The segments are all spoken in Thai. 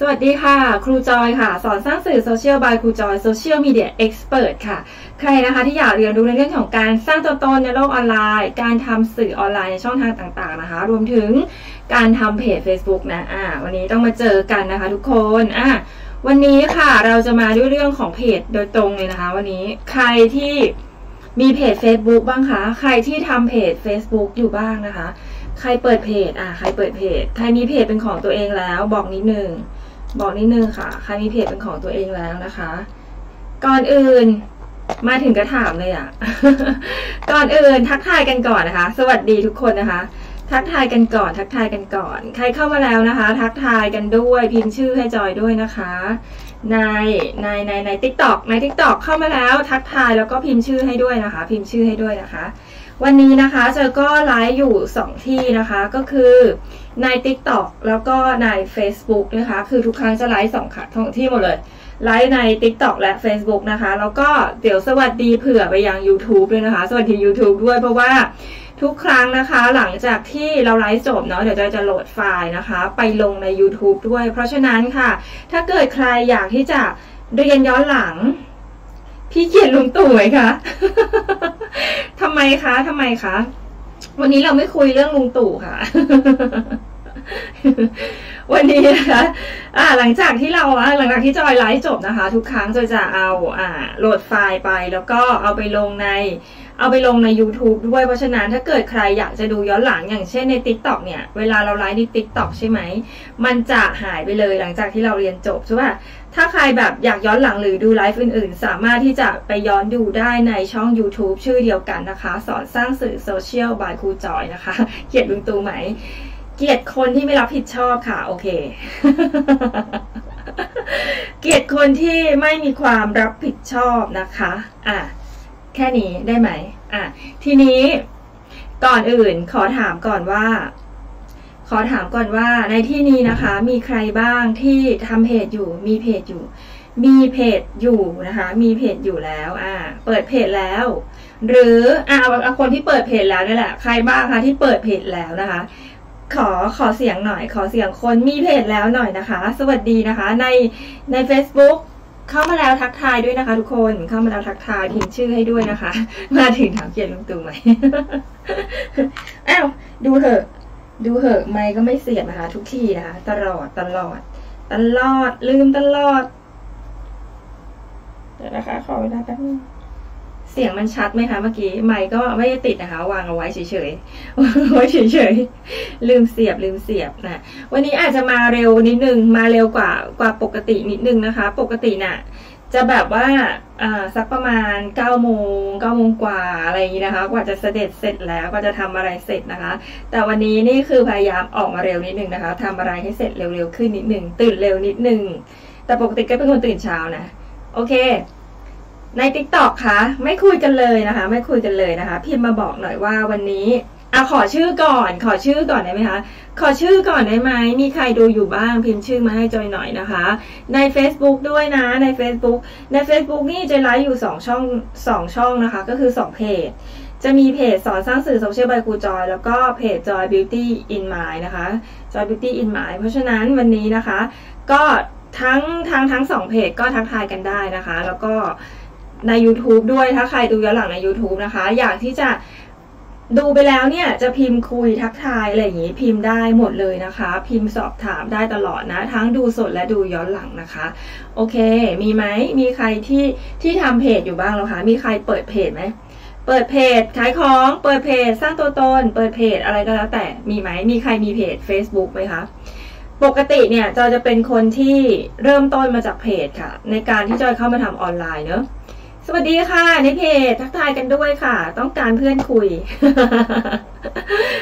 สวัสดีค่ะครูจอยค่ะสอนสร้างสื่อโซเชียลบายครูจอยโซเชียลมีเดียเอ็กซ์เพรสค่ะใครนะคะที่อยากเรียนรู้ในเรื่องของการสร้างตัวตนในโลกออนไลน์การทำสื่อออนไลน์ในช่องทางต่างๆนะคะรวมถึงการทำเพจ Facebook นะวันนี้ต้องมาเจอกันนะคะทุกคนวันนี้ค่ะเราจะมาด้วยเรื่องของเพจโดยตรงเลยนะคะวันนี้ใครที่มีเพจ Facebook บ้างคะใครที่ทำเพจ Facebook อยู่บ้างนะคะใครเปิดเพจใครเปิดเพจใครมีเพจเป็นของตัวเองแล้วบอกนิดนึงค่ะใครมีเพจเป็นของตัวเองแล้วนะคะก่อนอื่นมาถึงกระถามเลยก่อนอื่นทักทายกันก่อนนะคะสวัสดีทุกคนนะคะทักทายกันก่อนใครเข้ามาแล้วนะคะทักทายกันด้วยพิมพ์ชื่อให้จอยด้วยนะคะใน TikTok ใน TikTok เข้ามาแล้วทักทายแล้วก็พิมพ์ชื่อให้ด้วยนะคะวันนี้นะคะจอยก็ไลฟ์อยู่2ที่นะคะก็คือใน TikTok แล้วก็ใน Facebook นะคะคือทุกครั้งจะไลฟ์2ที่หมดเลยไลฟ์ใน TikTok และ Facebook นะคะแล้วก็เดี๋ยวสวัสดีเผื่อไปยัง YouTube ด้วยนะคะสวัสดี YouTube ด้วยเพราะว่าทุกครั้งนะคะหลังจากที่เราไลฟ์จบเนาะเดี๋ยวจะโหลดไฟล์นะคะไปลงใน YouTube ด้วยเพราะฉะนั้นค่ะถ้าเกิดใครอยากที่จะเรียนย้อนหลังพี่เกียรติลุงตู่ไหมคะทำไมคะวันนี้เราไม่คุยเรื่องลุงตู่ค่ะ วันนี้นะคะหลังจากที่จอยไลฟ์จบนะคะทุกครั้งจอยจะเอาโหลดไฟล์ไปแล้วก็เอาไปลงใน YouTube ด้วยเพราะฉะนั้นถ้าเกิดใครอยากจะดูย้อนหลังอย่างเช่นใน TikTok เนี่ยเวลาเราไลฟ์ใน TikTok ใช่ไหมมันจะหายไปเลยหลังจากที่เราเรียนจบใช่ป่ะถ้าใครแบบอยากย้อนหลังหรือดูไลฟ์อื่นๆสามารถที่จะไปย้อนดูได้ในช่อง YouTube ชื่อเดียวกันนะคะสอนสร้างสื่อโซเชียลบายครูจอยนะคะเกียรติลุงตู่ไหมเกลียดคนที่ไม่รับผิดชอบค่ะโอเค เกลียดคนที่ไม่มีความรับผิดชอบนะคะแค่นี้ได้ไหมทีนี้ก่อนอื่นขอถามก่อนว่าในที่นี้นะคะมีใครบ้างที่ทำเพจอยู่มีเพจอยู่นะคะมีเพจอยู่แล้วเปิดเพจแล้วหรือเอาคนที่เปิดเพจแล้วนี่แหละใครบ้างคะที่เปิดเพจแล้วนะคะขอเสียงหน่อยขอเสียงคนมีเพจแล้วหน่อยนะคะสวัสดีนะคะใน Facebook เข้ามาแล้วทักทายด้วยนะคะทุกคนเข้ามาแล้วทักทายพิมพ์ชื่อให้ด้วยนะคะมาถึงถามเกียรติลุงตู่ไหม ดูเถอะไมค์ก็ไม่เสียบนะคะทุกทีนะคะตลอดลืมเดี๋ยวนะคะขอเวลาแป๊บนึงเสียงมันชัดไหมคะเมื่อกี้ไมค์ก็ไม่ได้ติดนะคะวางเอาไว้เฉยๆลืมเสียบนะวันนี้อาจจะมาเร็วนิดนึงมาเร็วกว่าปกตินิดนึงนะคะปกติน่ะจะแบบว่าสักประมาณ9โมงกว่าอะไรอย่างนี้นะคะกว่าจะเสร็จแล้วก็จะทำอะไรเสร็จนะคะแต่วันนี้นี่คือพยายามออกมาเร็วนิดนึงนะคะทำอะไรให้เสร็จเร็วๆขึ้นนิดนึงตื่นเร็วนิดนึงแต่ปกติก็เป็นคนตื่นเช้านะโอเคใน TikTok ค่ะไม่คุยกันเลยนะคะพิมพ์มาบอกหน่อยว่าวันนี้ขอชื่อก่อนได้ไหมคะขอชื่อก่อนได้ไหมมีใครดูอยู่บ้างพิมพ์ชื่อมาให้จอยหน่อยนะคะใน Facebook ด้วยนะใน Facebook นี่จะไลฟ์อยู่2ช่องนะคะก็คือ2เพจจะมีเพจสอนสร้างสื่อโซเชียลบายครูจอยแล้วก็เพจ Joy Beauty in Mind นะคะJoy Beauty in Mind เพราะฉะนั้นวันนี้นะคะก็ทั้ง2เพจก็ทักทายกันได้นะคะแล้วก็ใน YouTube ด้วยถ้าใครดูย้อนหลังใน YouTube นะคะอยากที่จะดูไปแล้วเนี่ยจะพิมพ์คุยทักทายอะไรอย่างนี้พิมพ์ได้หมดเลยนะคะพิมพ์สอบถามได้ตลอดนะทั้งดูสดและดูย้อนหลังนะคะโอเคมีไหมมีใครที่ทำเพจอยู่บ้างแล้วคะมีใครเปิดเพจไหมเปิดเพจขายของเปิดเพจสร้างตัวตนเปิดเพจอะไรก็แล้วแต่มีไหมมีใครมีเพจ Facebook ไหมคะปกติเนี่ยจอยจะเป็นคนที่เริ่มต้นมาจากเพจค่ะในการที่จอยเข้ามาทำออนไลน์เนอะสวัสดีค่ะในเพจทักทายกันด้วยค่ะต้องการเพื่อนคุย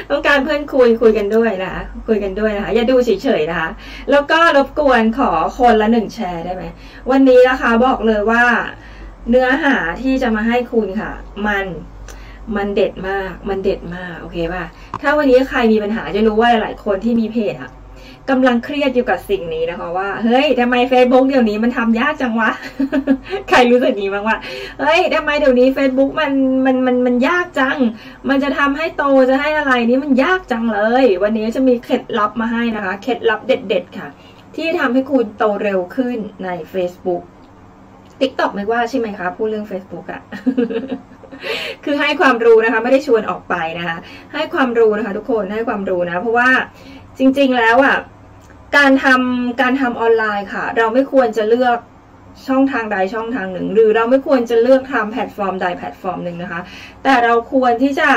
ต้องการเพื่อนคุยกันด้วยนะคะอย่าดูเฉยๆนะคะแล้วก็รบกวนขอคนละ1แชร์ได้ไหมวันนี้นะคะบอกเลยว่าเนื้อหาที่จะมาให้คุณค่ะมันเด็ดมากโอเคป่ะถ้าวันนี้ใครมีปัญหาจะรู้ว่าหลายๆคนที่มีเพจอะกำลังเครียดอยู่กับสิ่งนี้นะคะว่าเฮ้ยทำไม Facebook เดี๋ยวนี้มันทำยากจังวะ ใครรู้สึกนี้บ้างว่าเฮ้ยทำไมเดี๋ยวนี้ Facebook มันยากจังมันจะทำให้โตจะให้อะไรนี้มันยากจังเลยวันนี้จะมีเคล็ดลับมาให้นะคะเคล็ดลับเด็ดๆค่ะ ที่ทำให้คุณโตเร็วขึ้นใน Facebook TikTok ไม่ว่าใช่ไหมคะพูดเรื่อง Facebook อะ คือให้ความรู้นะคะไม่ได้ชวนออกไปนะคะให้ความรู้นะคะทุกคนให้ความรู้นะเพราะว่าจริงๆแล้วอะการทำออนไลน์ค่ะเราไม่ควรจะเลือกช่องทางใดช่องทางหนึ่งหรือเราไม่ควรจะเลือกทำแพลตฟอร์มใดแพลตฟอร์มหนึ่งนะคะแต่เราควรที่จะ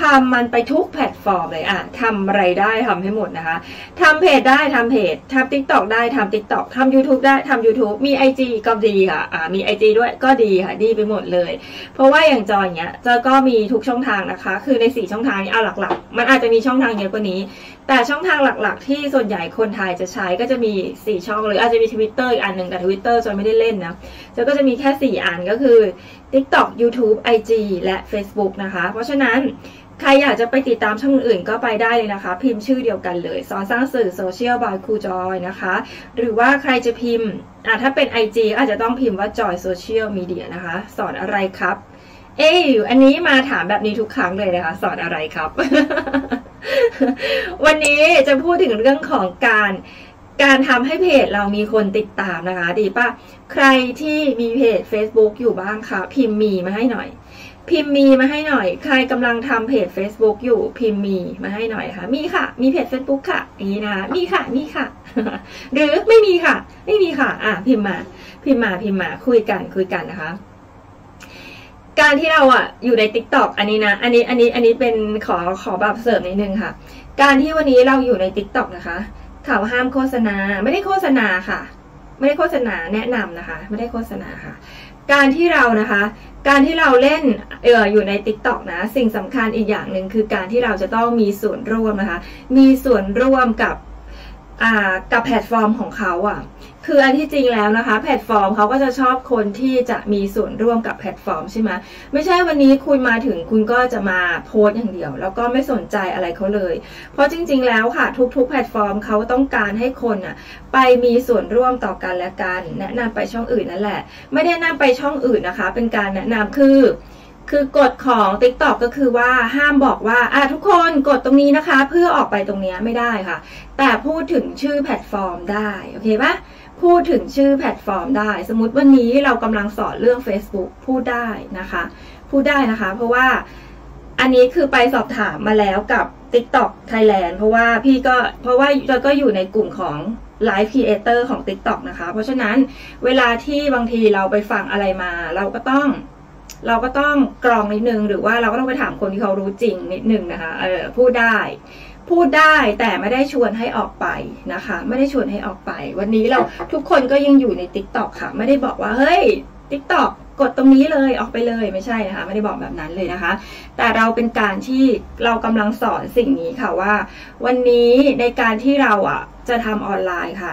ทำมันไปทุกแพลตฟอร์มเลยอะทำอะไรได้ทำให้หมดนะคะทำเพจได้ทำเพจทำ TikTok ได้ทำ TikTok ทำ YouTube ได้ทำ YouTube มี IG ก็ดีค่ะมี IG ด้วยก็ดีค่ะดีไปหมดเลยเพราะว่าอย่างจออย่างเงี้ยจอก็มีทุกช่องทางนะคะคือใน4ช่องทางนี้เอาหลักๆมันอาจจะมีช่องทางเยอะกว่านี้แต่ช่องทางหลักๆที่ส่วนใหญ่คนไทยจะใช้ก็จะมี4ช่องเลยอาจจะมี Twitter อีกอันหนึ่งแต่ Twitter จอไม่ได้เล่นนะจอก็จะมีแค่4อันก็คือ TikTok YouTube IG และ Facebook นะคะเพราะฉะนั้นใครอยากจะไปติดตามช่องอื่นก็ไปได้เลยนะคะพิมพ์ชื่อเดียวกันเลยสอนสร้างสื่อโซเชียลบายครูจอยนะคะหรือว่าใครจะพิมพ์ถ้าเป็น IG อาจจะต้องพิมพ์ว่าจอยโซเชียลมีเดียนะคะสอนอะไรครับเอ้ยอันนี้มาถามแบบนี้ทุกครั้งเลยนะคะสอนอะไรครับ วันนี้จะพูดถึงเรื่องของการทำให้เพจเรามีคนติดตามนะคะดีป่ะใครที่มีเพจ Facebook อยู่บ้างคะพิมพ์มีมาให้หน่อยพิมพ์มีมาให้หน่อยใครกำลังทำเพจ Facebook อยู่พิมพ์มีมาให้หน่อยค่ะมีค่ะมีเพจ Facebook ค่ะนี่นะมีค่ะมีค่ะ หรือไม่มีค่ะไม่มีค่ะพิมพ์มาคุยกันนะคะการที่เราอยู่ใน TikTok อันนี้นะอันนี้เป็นขอแบบเสริมนิดนึงค่ะการที่วันนี้เราอยู่ใน TikTok นะคะเขาห้ามโฆษณาไม่ได้โฆษณาค่ะไม่ได้โฆษณาแนะนำนะคะไม่ได้โฆษณาค่ะการที่เราเล่นอยู่ใน TikTok นะสิ่งสำคัญอีกอย่างหนึ่งคือการที่เราจะต้องมีส่วนร่วมนะคะมีส่วนร่วมกับแพลตฟอร์มของเขาคืออันที่จริงแล้วนะคะแพลตฟอร์มเขาก็จะชอบคนที่จะมีส่วนร่วมกับแพลตฟอร์มใช่ไหมไม่ใช่วันนี้คุณมาถึงคุณก็จะมาโพสอย่างเดียวแล้วก็ไม่สนใจอะไรเขาเลยเพราะจริงๆแล้วค่ะทุกๆแพลตฟอร์มเขาต้องการให้คนไปมีส่วนร่วมต่อกันและกันแนะนำไปช่องอื่นนั่นแหละไม่ได้แนะนำไปช่องอื่นนะคะเป็นการแนะนำคือกฎของ TikTok ก็คือว่าห้ามบอกว่าทุกคนกดตรงนี้นะคะเพื่อออกไปตรงนี้ไม่ได้ค่ะแต่พูดถึงชื่อแพลตฟอร์มได้โอเคปะพูดถึงชื่อแพลตฟอร์มได้สมมติวันนี้เรากำลังสอนเรื่อง Facebook พูดได้นะคะเพราะว่าอันนี้คือไปสอบถามมาแล้วกับ TikTok Thailand เพราะว่าเราก็อยู่ในกลุ่มของไลฟ์ครีเอเตอร์ของ TikTok นะคะเพราะฉะนั้นเวลาที่บางทีเราไปฟังอะไรมาเราก็ต้องกรองนิดนึงหรือว่าเราก็ต้องไปถามคนที่เขารู้จริงนิดนึงนะคะพูดได้แต่ไม่ได้ชวนให้ออกไปนะคะไม่ได้ชวนให้ออกไปวันนี้เราทุกคนก็ยังอยู่ใน TikTok ค่ะไม่ได้บอกว่าเฮ้ย TikTok กดตรงนี้เลยออกไปเลยไม่ใช่นะคะไม่ได้บอกแบบนั้นเลยนะคะแต่เราเป็นการที่เรากำลังสอนสิ่งนี้ค่ะว่าวันนี้ในการที่เราจะทำออนไลน์ค่ะ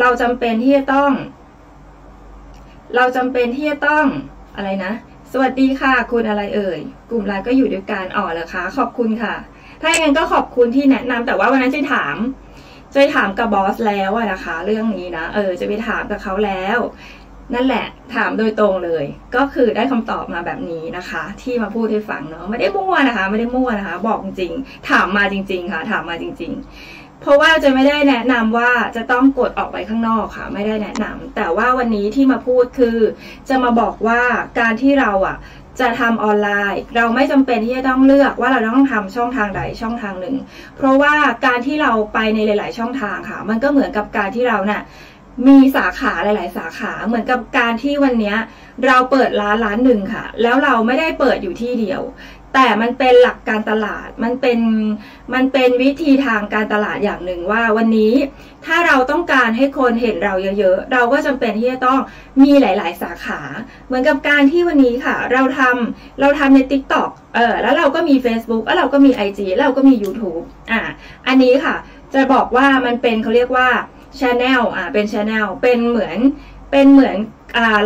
เราจำเป็นที่จะต้องอะไรนะสวัสดีค่ะคุณอะไรเอ่ยกลุ่มไลน์ก็อยู่ด้วยกันอ๋อเหรอคะขอบคุณค่ะถ้าอย่างนั้นก็ขอบคุณที่แนะนำแต่ว่าวันนั้นจะถามกับบอสแล้วนะคะเรื่องนี้นะจะไปถามกับเขาแล้วนั่นแหละถามโดยตรงเลยก็คือได้คำตอบมาแบบนี้นะคะที่มาพูดให้ฟังเนาะไม่ได้มั่วนะคะบอกจริงถามมาจริงๆค่ะถามมาจริงๆเพราะว่าจะไม่ได้แนะนำว่าจะต้องกดออกไปข้างนอกค่ะไม่ได้แนะนำแต่ว่าวันนี้ที่มาพูดคือจะมาบอกว่าการที่เราจะทำออนไลน์เราไม่จำเป็นที่จะต้องเลือกว่าเราต้องทำช่องทางใดช่องทางหนึ่งเพราะว่าการที่เราไปในหลายๆช่องทางค่ะมันก็เหมือนกับการที่เราเนี่ยมีสาขาหลายๆสาขาเหมือนกับการที่วันนี้เราเปิดร้านหนึ่งค่ะแล้วเราไม่ได้เปิดอยู่ที่เดียวแต่มันเป็นหลักการตลาดมันเป็นวิธีทางการตลาดอย่างหนึ่งว่าวันนี้ถ้าเราต้องการให้คนเห็นเราเยอะๆเราก็จำเป็นที่จะต้องมีหลายๆสาขาเหมือนกับการที่วันนี้ค่ะเราทำใน TikTok แล้วเราก็มี Facebook แล้วเราก็มี IG แล้วเราก็มี YouTube อันนี้ค่ะจะบอกว่ามันเป็นเขาเรียกว่า Channel เป็น Channel เป็นเหมือน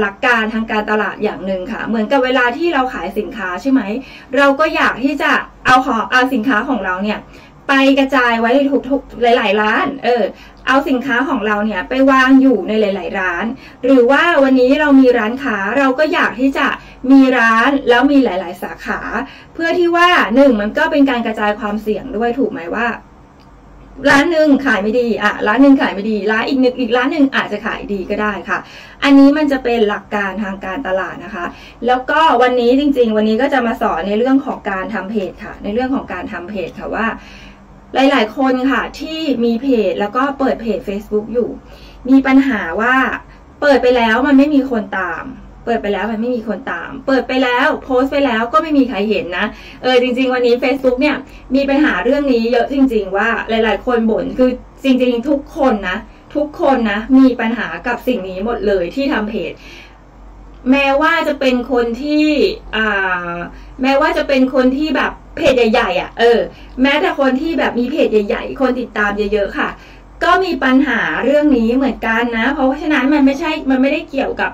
หลักการทางการตลาดอย่างหนึ่งค่ะเหมือนกับเวลาที่เราขายสินค้าใช่ไหมเราก็อยากที่จะเอาสินค้าของเราเนี่ยไปกระจายไว้ในทุกหลายๆร้านเอาสินค้าของเราเนี่ยไปวางอยู่ในหลายๆร้านหรือว่าวันนี้เรามีร้านค้าเราก็อยากที่จะมีร้านแล้วมีหลายๆสาขาเพื่อที่ว่าหนึ่งมันก็เป็นการกระจายความเสี่ยงด้วยถูกไหมว่า ร้านหนึ่งขายไม่ดีร้านหนึ่งขายไม่ดีร้านอีกร้านหนึ่งอาจจะขายดีก็ได้ค่ะอันนี้มันจะเป็นหลักการทางการตลาดนะคะแล้วก็วันนี้จริงๆวันนี้ก็จะมาสอนในเรื่องของการทำเพจค่ะในเรื่องของการทำเพจค่ะว่าหลายๆคนค่ะที่มีเพจแล้วก็เปิดเพจ Facebook อยู่มีปัญหาว่าเปิดไปแล้วมันไม่มีคนตามเปิดไปแล้วมันไม่มีคนตามเปิดไปแล้วโพสต์ไปแล้วก็ไม่มีใครเห็นนะจริงๆวันนี้ Facebook เนี่ยมีปัญหาเรื่องนี้เยอะจริงๆว่าหลายๆคนบ่นคือจริงๆทุกคนนะมีปัญหากับสิ่งนี้หมดเลยที่ทำเพจแม้ว่าจะเป็นคนที่แบบเพจใหญ่ๆแม้แต่คนที่แบบมีเพจใหญ่ๆคนติดตามเยอะๆค่ะก็มีปัญหาเรื่องนี้เหมือนกันนะเพราะฉะนั้นมันไม่ได้เกี่ยวกับ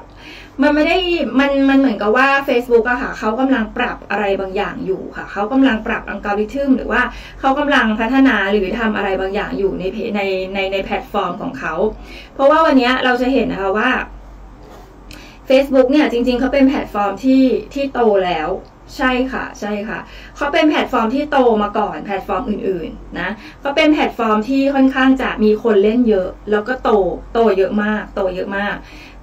มันเหมือนกับว่า Facebook อะค่ะเขากำลังปรับอะไรบางอย่างอยู่ค่ะเขากำลังปรับอัลกอริทึมหรือว่าเขากำลังพัฒนาหรือทำอะไรบางอย่างอยู่ในแพลตฟอร์มของเขาเพราะว่าวันนี้เราจะเห็นนะคะว่า Facebook เนี่ยจริงๆเขาเป็นแพลตฟอร์มที่โตแล้วใช่ค่ะใช่ค่ะเขาเป็นแพลตฟอร์มที่โตมาก่อนแพลตฟอร์มอื่นๆนะเขาเป็นแพลตฟอร์มที่ค่อนข้างจะมีคนเล่นเยอะแล้วก็โตเยอะมากโ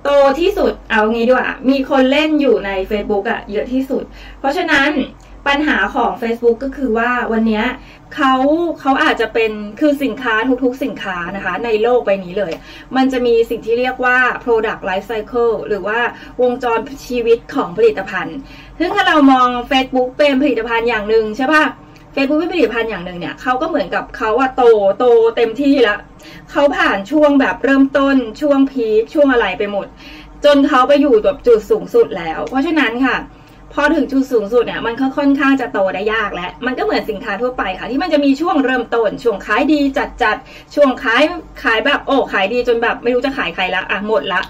ตที่สุดเอางี้ดีกว่ามีคนเล่นอยู่ใน Facebook อะเยอะที่สุดเพราะฉะนั้นปัญหาของ Facebook ก็คือว่าวันนี้เขาอาจจะเป็นคือสินค้าทุกๆสินค้านะคะในโลกใบนี้เลยมันจะมีสิ่งที่เรียกว่า product life cycle หรือว่าวงจรชีวิตของผลิตภัณฑ์ซึ่งถ้าเรามอง Facebook เป็นผลิตภัณฑ์อย่างหนึ่งใช่ป่ะ Facebook เป็นผลิตภัณฑ์อย่างหนึ่งเนี่ยเขาก็เหมือนกับเขาอะโตเต็มที่แล้วเขาผ่านช่วงแบบเริ่มต้นช่วงพีคช่วงอะไรไปหมดจนเขาไปอยู่แบบจุดสูงสุดแล้วเพราะฉะนั้นค่ะพอถึงจุดสูงสุดเนี่ยมันค่อนข้างจะโตได้ยากแล้วมันก็เหมือนสินค้าทั่วไปค่ะที่มันจะมีช่วงเริ่มต้นช่วงขายดีจัดๆช่วงขายแบบโอ้ขายดีจนแบบไม่รู้จะขายใครละอ่ะหมดละ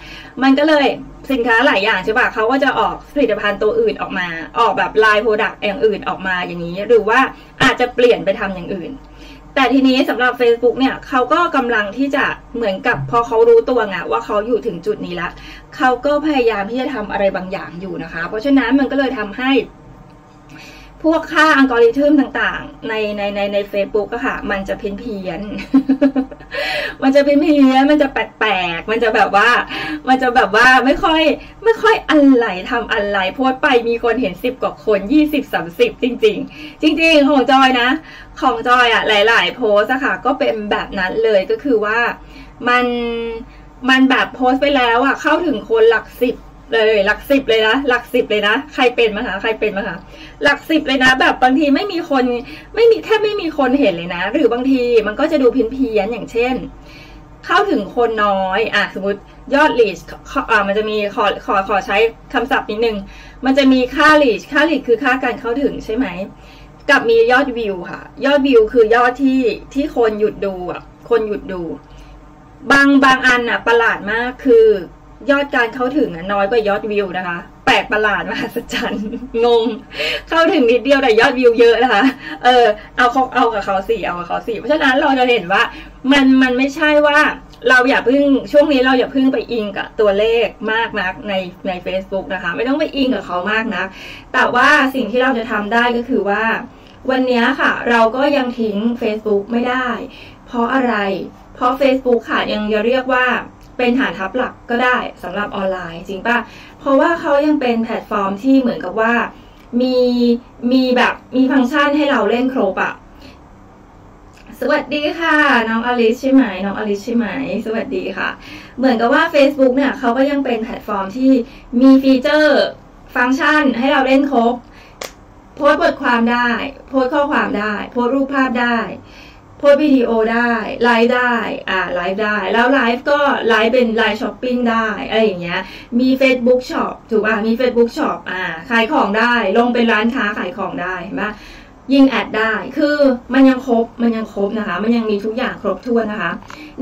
มันก็เลยสินค้าหลายอย่างใช่ป่ะเขาก็จะออกผลิตภัณฑ์ตัวอื่นออกมาออกแบบไลน์โปรดักต์อย่างอื่นออกมาอย่างนี้หรือว่าอาจจะเปลี่ยนไปทำอย่างอื่นแต่ทีนี้สำหรับ Facebook เนี่ยเขาก็กำลังที่จะเหมือนกับพอเขารู้ตัวไงว่าเขาอยู่ถึงจุดนี้ละเขาก็พยายามที่จะทำอะไรบางอย่างอยู่นะคะเพราะฉะนั้นมันก็เลยทำให้พวกค่าอัลกอริทึมต่างๆใน Facebook อะค่ะมันจะเพี้ยน มันจะเพี้ยนมันจะแปลกๆมันจะแบบว่าไม่ค่อยอะไรทำอะไรโพสไปมีคนเห็น10กว่าคน20-30จริงของจอยนะของจอยอะหลายๆโพสอะค่ะก็เป็นแบบนั้นเลยก็คือว่ามันแบบโพสไปแล้วอะเข้าถึงคนหลัก10เลยหลักสิบเลยนะใครเป็นมาคะหลักสิบเลยนะแบบบางทีไม่มีคนไม่มีคนเห็นเลยนะหรือบางทีมันก็จะดูเพี้ยนอย่างเช่นเข้าถึงคนน้อยสมมติยอด reach มันจะมีขอใช้คำศัพท์นิดนึงมันจะมีค่า reach คือค่าการเข้าถึงใช่ไหมกับมียอดวิวค่ะยอดวิวคือยอดที่คนหยุดดูบางอันอ่ะประหลาดมากคือยอดการเข้าถึงน้อยกว่ายอดวิวนะคะแปลกประหลาดมหัศจรรย์งงเข้าถึงนิดเดียวแต่ยอดวิวเยอะนะคะเอากับเขาสิเพราะฉะนั้นเราจะเห็นว่ามันไม่ใช่ว่าเราอย่าเพิ่งช่วงนี้เราอย่าเพิ่งไปอิงกับตัวเลขมากนักใน Facebook นะคะไม่ต้องไปอิงกับเขามากนักแต่ว่าสิ่งที่เราจะทำได้ก็คือว่าวันนี้ค่ะเราก็ยังทิ้ง Facebook ไม่ได้เพราะอะไรเพราะ Facebook ค่ะยังจะเรียกว่าเป็นฐานทัพหลักก็ได้สำหรับออนไลน์จริงป่ะเพราะว่าเขายังเป็นแพลตฟอร์มที่เหมือนกับว่ามีแบบมีฟังก์ชันให้เราเล่นครบอะสวัสดีค่ะน้องอลิซใช่ไหมสวัสดีค่ะเหมือนกับว่า Facebook เนี่ยเขาก็ยังเป็นแพลตฟอร์มที่มีฟีเจอร์ฟังก์ชันให้เราเล่นครบโพสต์บทความได้โพสต์ข้อความได้โพสต์รูปภาพได้โพสต์วิดีโอได้ไลฟ์ได้แล้วไลฟ์ก็ไลฟ์เป็นไลฟ์ช้อปปิ้งได้อะไรอย่างเงี้ยมี Facebook Shop ถูกป่ะมี Facebook Shop ขายของได้ลงเป็นร้านค้าขายของได้เห็นป่ะยิงแอดได้คือมันยังครบนะคะมันยังมีทุกอย่างครบถ้วนนะคะ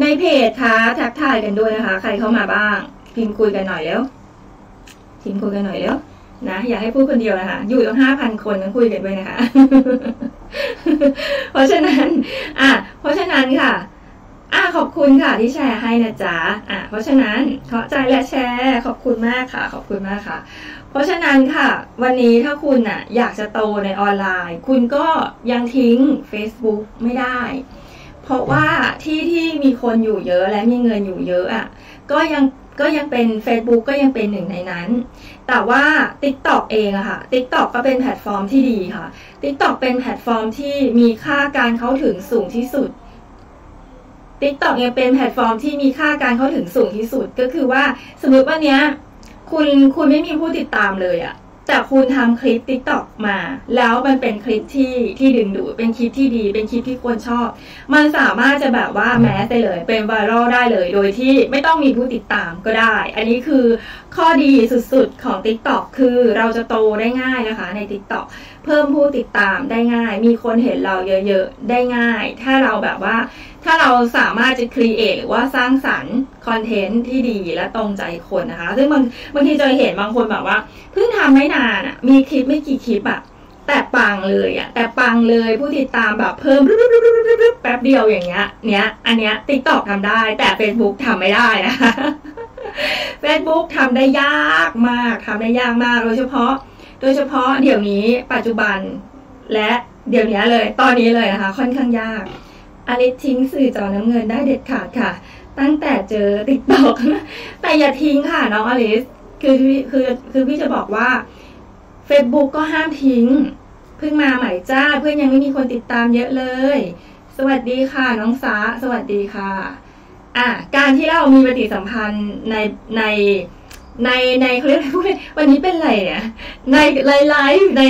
ในเพจค่ะทักทายกันด้วยนะคะใครเข้ามาบ้างพิมพ์คุยกันหน่อยแล้วนะอย่าให้พูดคนเดียวนะคะอยู่ตั้ง 5,000 คนต้องคุยกันไปนะคะ เพราะฉะนั้นค่ะขอบคุณค่ะที่แชร์ให้นะจ๊ะเพราะฉะนั้นเข้าใจและแชร์ขอบคุณมากค่ะเพราะฉะนั้นค่ะวันนี้ถ้าคุณอยากจะโตในออนไลน์คุณก็ยังทิ้ง Facebook ไม่ได้ เพราะว่าที่มีคนอยู่เยอะและมีเงินอยู่เยอะอ่ะก็ยังเป็น Facebook ก็ยังเป็นหนึ่งในนั้นแต่ว่า TikTok เองอะค่ะ TikTok ก็เป็นแพลตฟอร์มที่ดีค่ะ TikTok เป็นแพลตฟอร์มที่มีค่าการเข้าถึงสูงที่สุด TikTok ยังเป็นแพลตฟอร์มที่มีค่าการเข้าถึงสูงที่สุดก็คือว่าสมมติว่าเนี้ยคุณไม่มีผู้ติดตามเลยอะแต่คุณทำคลิป TikTok มาแล้วมันเป็นคลิปที่ดึงดูดเป็นคลิปที่ดีเป็นคลิปที่คนชอบมันสามารถจะแบบว่าแมสได้เลยเป็นไวรัลได้เลยโดยที่ไม่ต้องมีผู้ติดตามก็ได้อันนี้คือข้อดีสุดๆของ TikTok คือเราจะโตได้ง่ายนะคะใน TikTok เพิ่มผู้ติดตามได้ง่ายมีคนเห็นเราเยอะๆได้ง่ายถ้าเราแบบว่าถ้าเราสามารถจะครีเอทหรือว่าสร้างสรรค์คอนเทนต์ที่ดีและตรงใจคนนะคะซึ่งบางทีจะเห็นบางคนแบบว่าเพิ่งทำไม่นานอ่ะมีคลิปไม่กี่คลิปอ่ะแต่ปังเลยอ่ะแต่ปังเลยผู้ติดตามแบบเพิ่มแป๊บเดียวอย่างเงี้ยอันเนี้ย TikTok ทำได้แต่ Facebook ทำไม่ได้นะคะ Facebook ทำได้ยากมากโดยเฉพาะเดี๋ยวนี้ปัจจุบันและเดี๋ยวนี้เลยตอนนี้เลยนะคะค่อนข้างยากอลิซทิ้งสื่อจอน้ำเงินได้เด็ดขาดค่ะตั้งแต่เจอ TikTok แต่อย่าทิ้งค่ะน้องอลิซคือพี่จะบอกว่า Facebook ก็ห้ามทิ้งเพิ่งมาใหม่จ้าเพื่อนยังไม่มีคนติดตามเยอะเลยสวัสดีค่ะน้องสาสวัสดีค่ะการที่เรามีปฏิสัมพันธ์ในคลิปวันนี้เป็นไรเนี่ยในไลฟ์ใน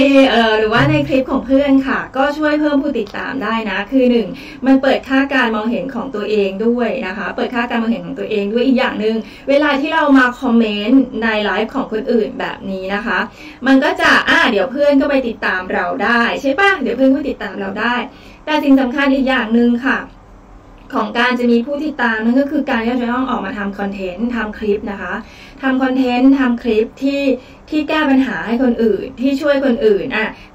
หรือว่าในคลิปของเพื่อนค่ะก็ช่วยเพิ่มผู้ติดตามได้นะคือหนึ่งมันเปิดค่าการมองเห็นของตัวเองด้วยนะคะเปิดค่าการมองเห็นของตัวเองด้วยอีกอย่างหนึ่งเวลาที่เรามาคอมเมนต์ในไลฟ์ของคนอื่นแบบนี้นะคะมันก็จะเดี๋ยวเพื่อนก็ไปติดตามเราได้ใช่ป่ะเดี๋ยวเพื่อนก็ติดตามเราได้แต่สิ่งสำคัญอีกอย่างหนึ่งค่ะของการจะมีผู้ติดตามนั่นก็คือการที่เราจะต้องออกมาทำคอนเทนต์ทำคลิปนะคะทำคอนเทนต์ทำคลิปที่แก้ปัญหาให้คนอื่นที่ช่วยคนอื่น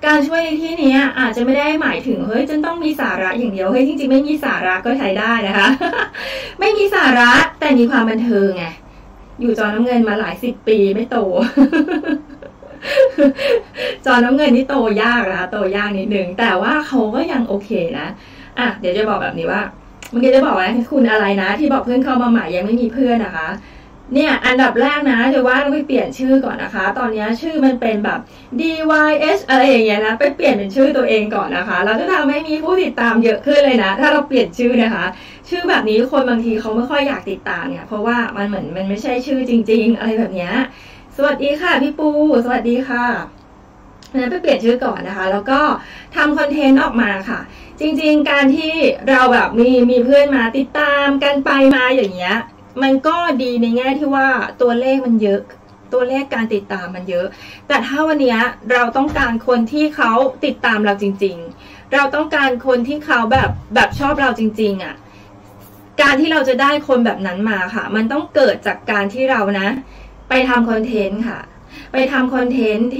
การช่วยในที่นี้อาจจะไม่ได้หมายถึงเฮ้ยจนต้องมีสาระอย่างเดียวเฮ้ยจริงๆไม่มีสาระก็ใช้ได้นะคะ ไม่มีสาระแต่มีความบันเทิงไงอยู่จอน้ำเงินมาหลายสิบปีไม่โต จอน้ำเงินนี่โตยากนะคะโตยากนิดนึงแต่ว่าเขาก็ยังโอเคนะเดี๋ยวจะบอกแบบนี้ว่าเมื่อกี้จะบอกว่าคุณอะไรนะที่บอกเพื่อนเข้ามาใหม่ยังไม่มีเพื่อนนะคะเนี่ยอันดับแรกนะเดี๋ยวว่าเราไปเปลี่ยนชื่อก่อนนะคะตอนนี้ชื่อมันเป็นแบบ DYH อะไรอย่างเงี้ยนะไปเปลี่ยนเป็นชื่อตัวเองก่อนนะคะเราจะทำให้มีผู้ติดตามเยอะขึ้นเลยนะถ้าเราเปลี่ยนชื่อนะคะชื่อแบบนี้คนบางทีเขาไม่ค่อยอยากติดตามเนี่ยเพราะว่ามันเหมือนมันไม่ใช่ชื่อจริงๆอะไรแบบเนี้ยสวัสดีค่ะพี่ปูสวัสดีค่ะนั้นไปเปลี่ยนชื่อก่อนนะคะแล้วก็ทำคอนเทนต์ออกมาค่ะจริงๆการที่เราแบบมีเพื่อนมาติดตามกันไปมาอย่างเงี้ยมันก็ดีในแง่ที่ว่าตัวเลขมันเยอะตัวเลขการติดตามมันเยอะแต่ถ้าวันนี้เราต้องการคนที่เขาติดตามเราจริงๆเราต้องการคนที่เขาแบบชอบเราจริงๆอ่ะการที่เราจะได้คนแบบนั้นมาค่ะมันต้องเกิดจากการที่เรานะไปทำคอนเทนต์ค่ะไปทำคอนเทนต์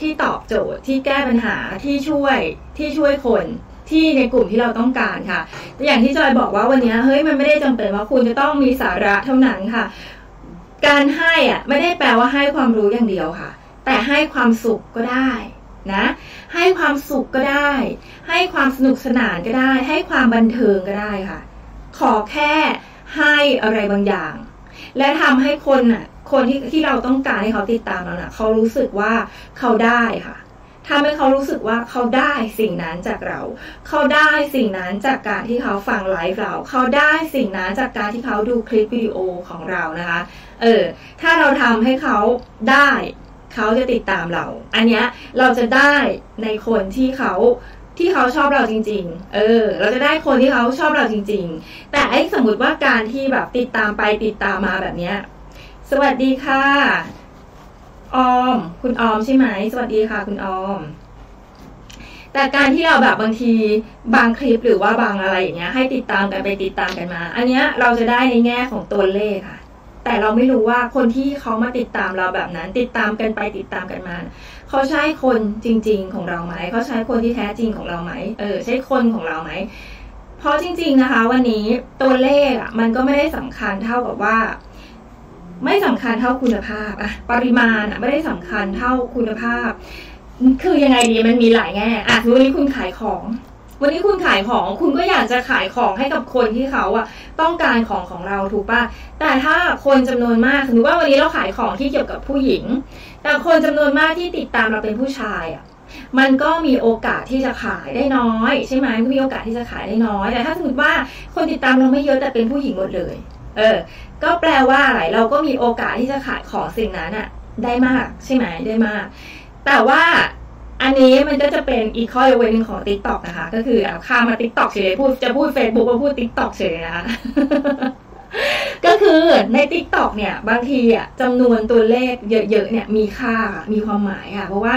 ที่ตอบโจทย์ที่แก้ปัญหาที่ช่วยคนที่ในกลุ่มที่เราต้องการค่ะอย่างที่จอยบอกว่าวันนี้เฮ้ยมันไม่ได้จำเป็นว่าคุณจะต้องมีสาระเท่านั้นค่ะการให้ไม่ได้แปลว่าให้ความรู้อย่างเดียวค่ะแต่ให้ความสุขก็ได้นะให้ความสุขก็ได้ให้ความสนุกสนานก็ได้ให้ความบันเทิงก็ได้ค่ะขอแค่ให้อะไรบางอย่างและทำให้คนที่เราต้องการให้เขาติดตามเราน่ะเขารู้สึกว่าเขาได้ค่ะทำให้เขารู้สึกว่าเขาได้สิ่งนั้นจากเราเขาได้สิ่งนั้นจากการที่เขาฟังไลฟ์เราเขาได้สิ่งนั้นจากการที่เขาดูคลิปวิดีโอของเรานะคะถ้าเราทำให้เขาได้เขาจะติดตามเราอันเนี้ยเราจะได้ในคนที่เขาชอบเราจริงๆเราจะได้คนที่เขาชอบเราจริงๆแต่สมมติว่าการที่แบบติดตามไปติดตามมาแบบเนี้ยสวัสดีค่ะออมคุณออมใช่ไหมสวัสดีค่ะคุณออมแต่การที่เราแบบบางทีบางคลิปหรือว่าบางอะไรอย่างเงี้ยให้ติดตามกันไปติดตามกันมาอันเนี้ยเราจะได้ในแง่ของตัวเลขค่ะแต่เราไม่รู้ว่าคนที่เขามาติดตามเราแบบนั้นติดตามกันไปติดตามกันมาเขาใช่คนจริงๆของเราไหมเขาใช่คนที่แท้จริงของเราไหมใช่คนของเราไหมเพราะจริงๆนะคะวันนี้ตัวเลขมันก็ไม่ได้สำคัญเท่ากับว่าไม่สำคัญเท่าคุณภาพปริมาณไม่ได้สำคัญเท่าคุณภาพคือยังไงดีมันมีหลายแง่วันนี้คุณขายของ วันนี้คุณขายของคุณก็อยากจะขายของให้กับคนที่เขาอะต้องการของเราถูกป่ะแต่ถ้าคนจำนวนมากสมมุติว่าวันนี้เราขายของที่เกี่ยวกับผู้หญิงแต่คนจำนวนมากที่ติดตามเราเป็นผู้ชายอะมันก็มีโอกาสที่จะขายได้น้อยใช่ไหมมันมีโอกาสที่จะขายได้น้อยแต่ถ้าสมมติว่าคนติดตามเราไม่เยอะแต่เป็นผู้หญิงหมดเลยก็แปลว่าอะไรเราก็มีโอกาสที่จะขายของสิ่งนั้นอะได้มากใช่ไหมได้มากแต่ว่าอันนี้มันก็จะเป็นอีกข้อยกเว้นหนึ่งของ TikTok นะคะก็คือข้ามมา TikTok เฉยๆจะพูด Facebook มาพูด TikTok เฉยนะคะ ก็คือใน TikTok เนี่ยบางทีอ่ะจำนวนตัวเลขเยอะๆเนี่ยมีค่ามีความหมายค่ะเพราะว่า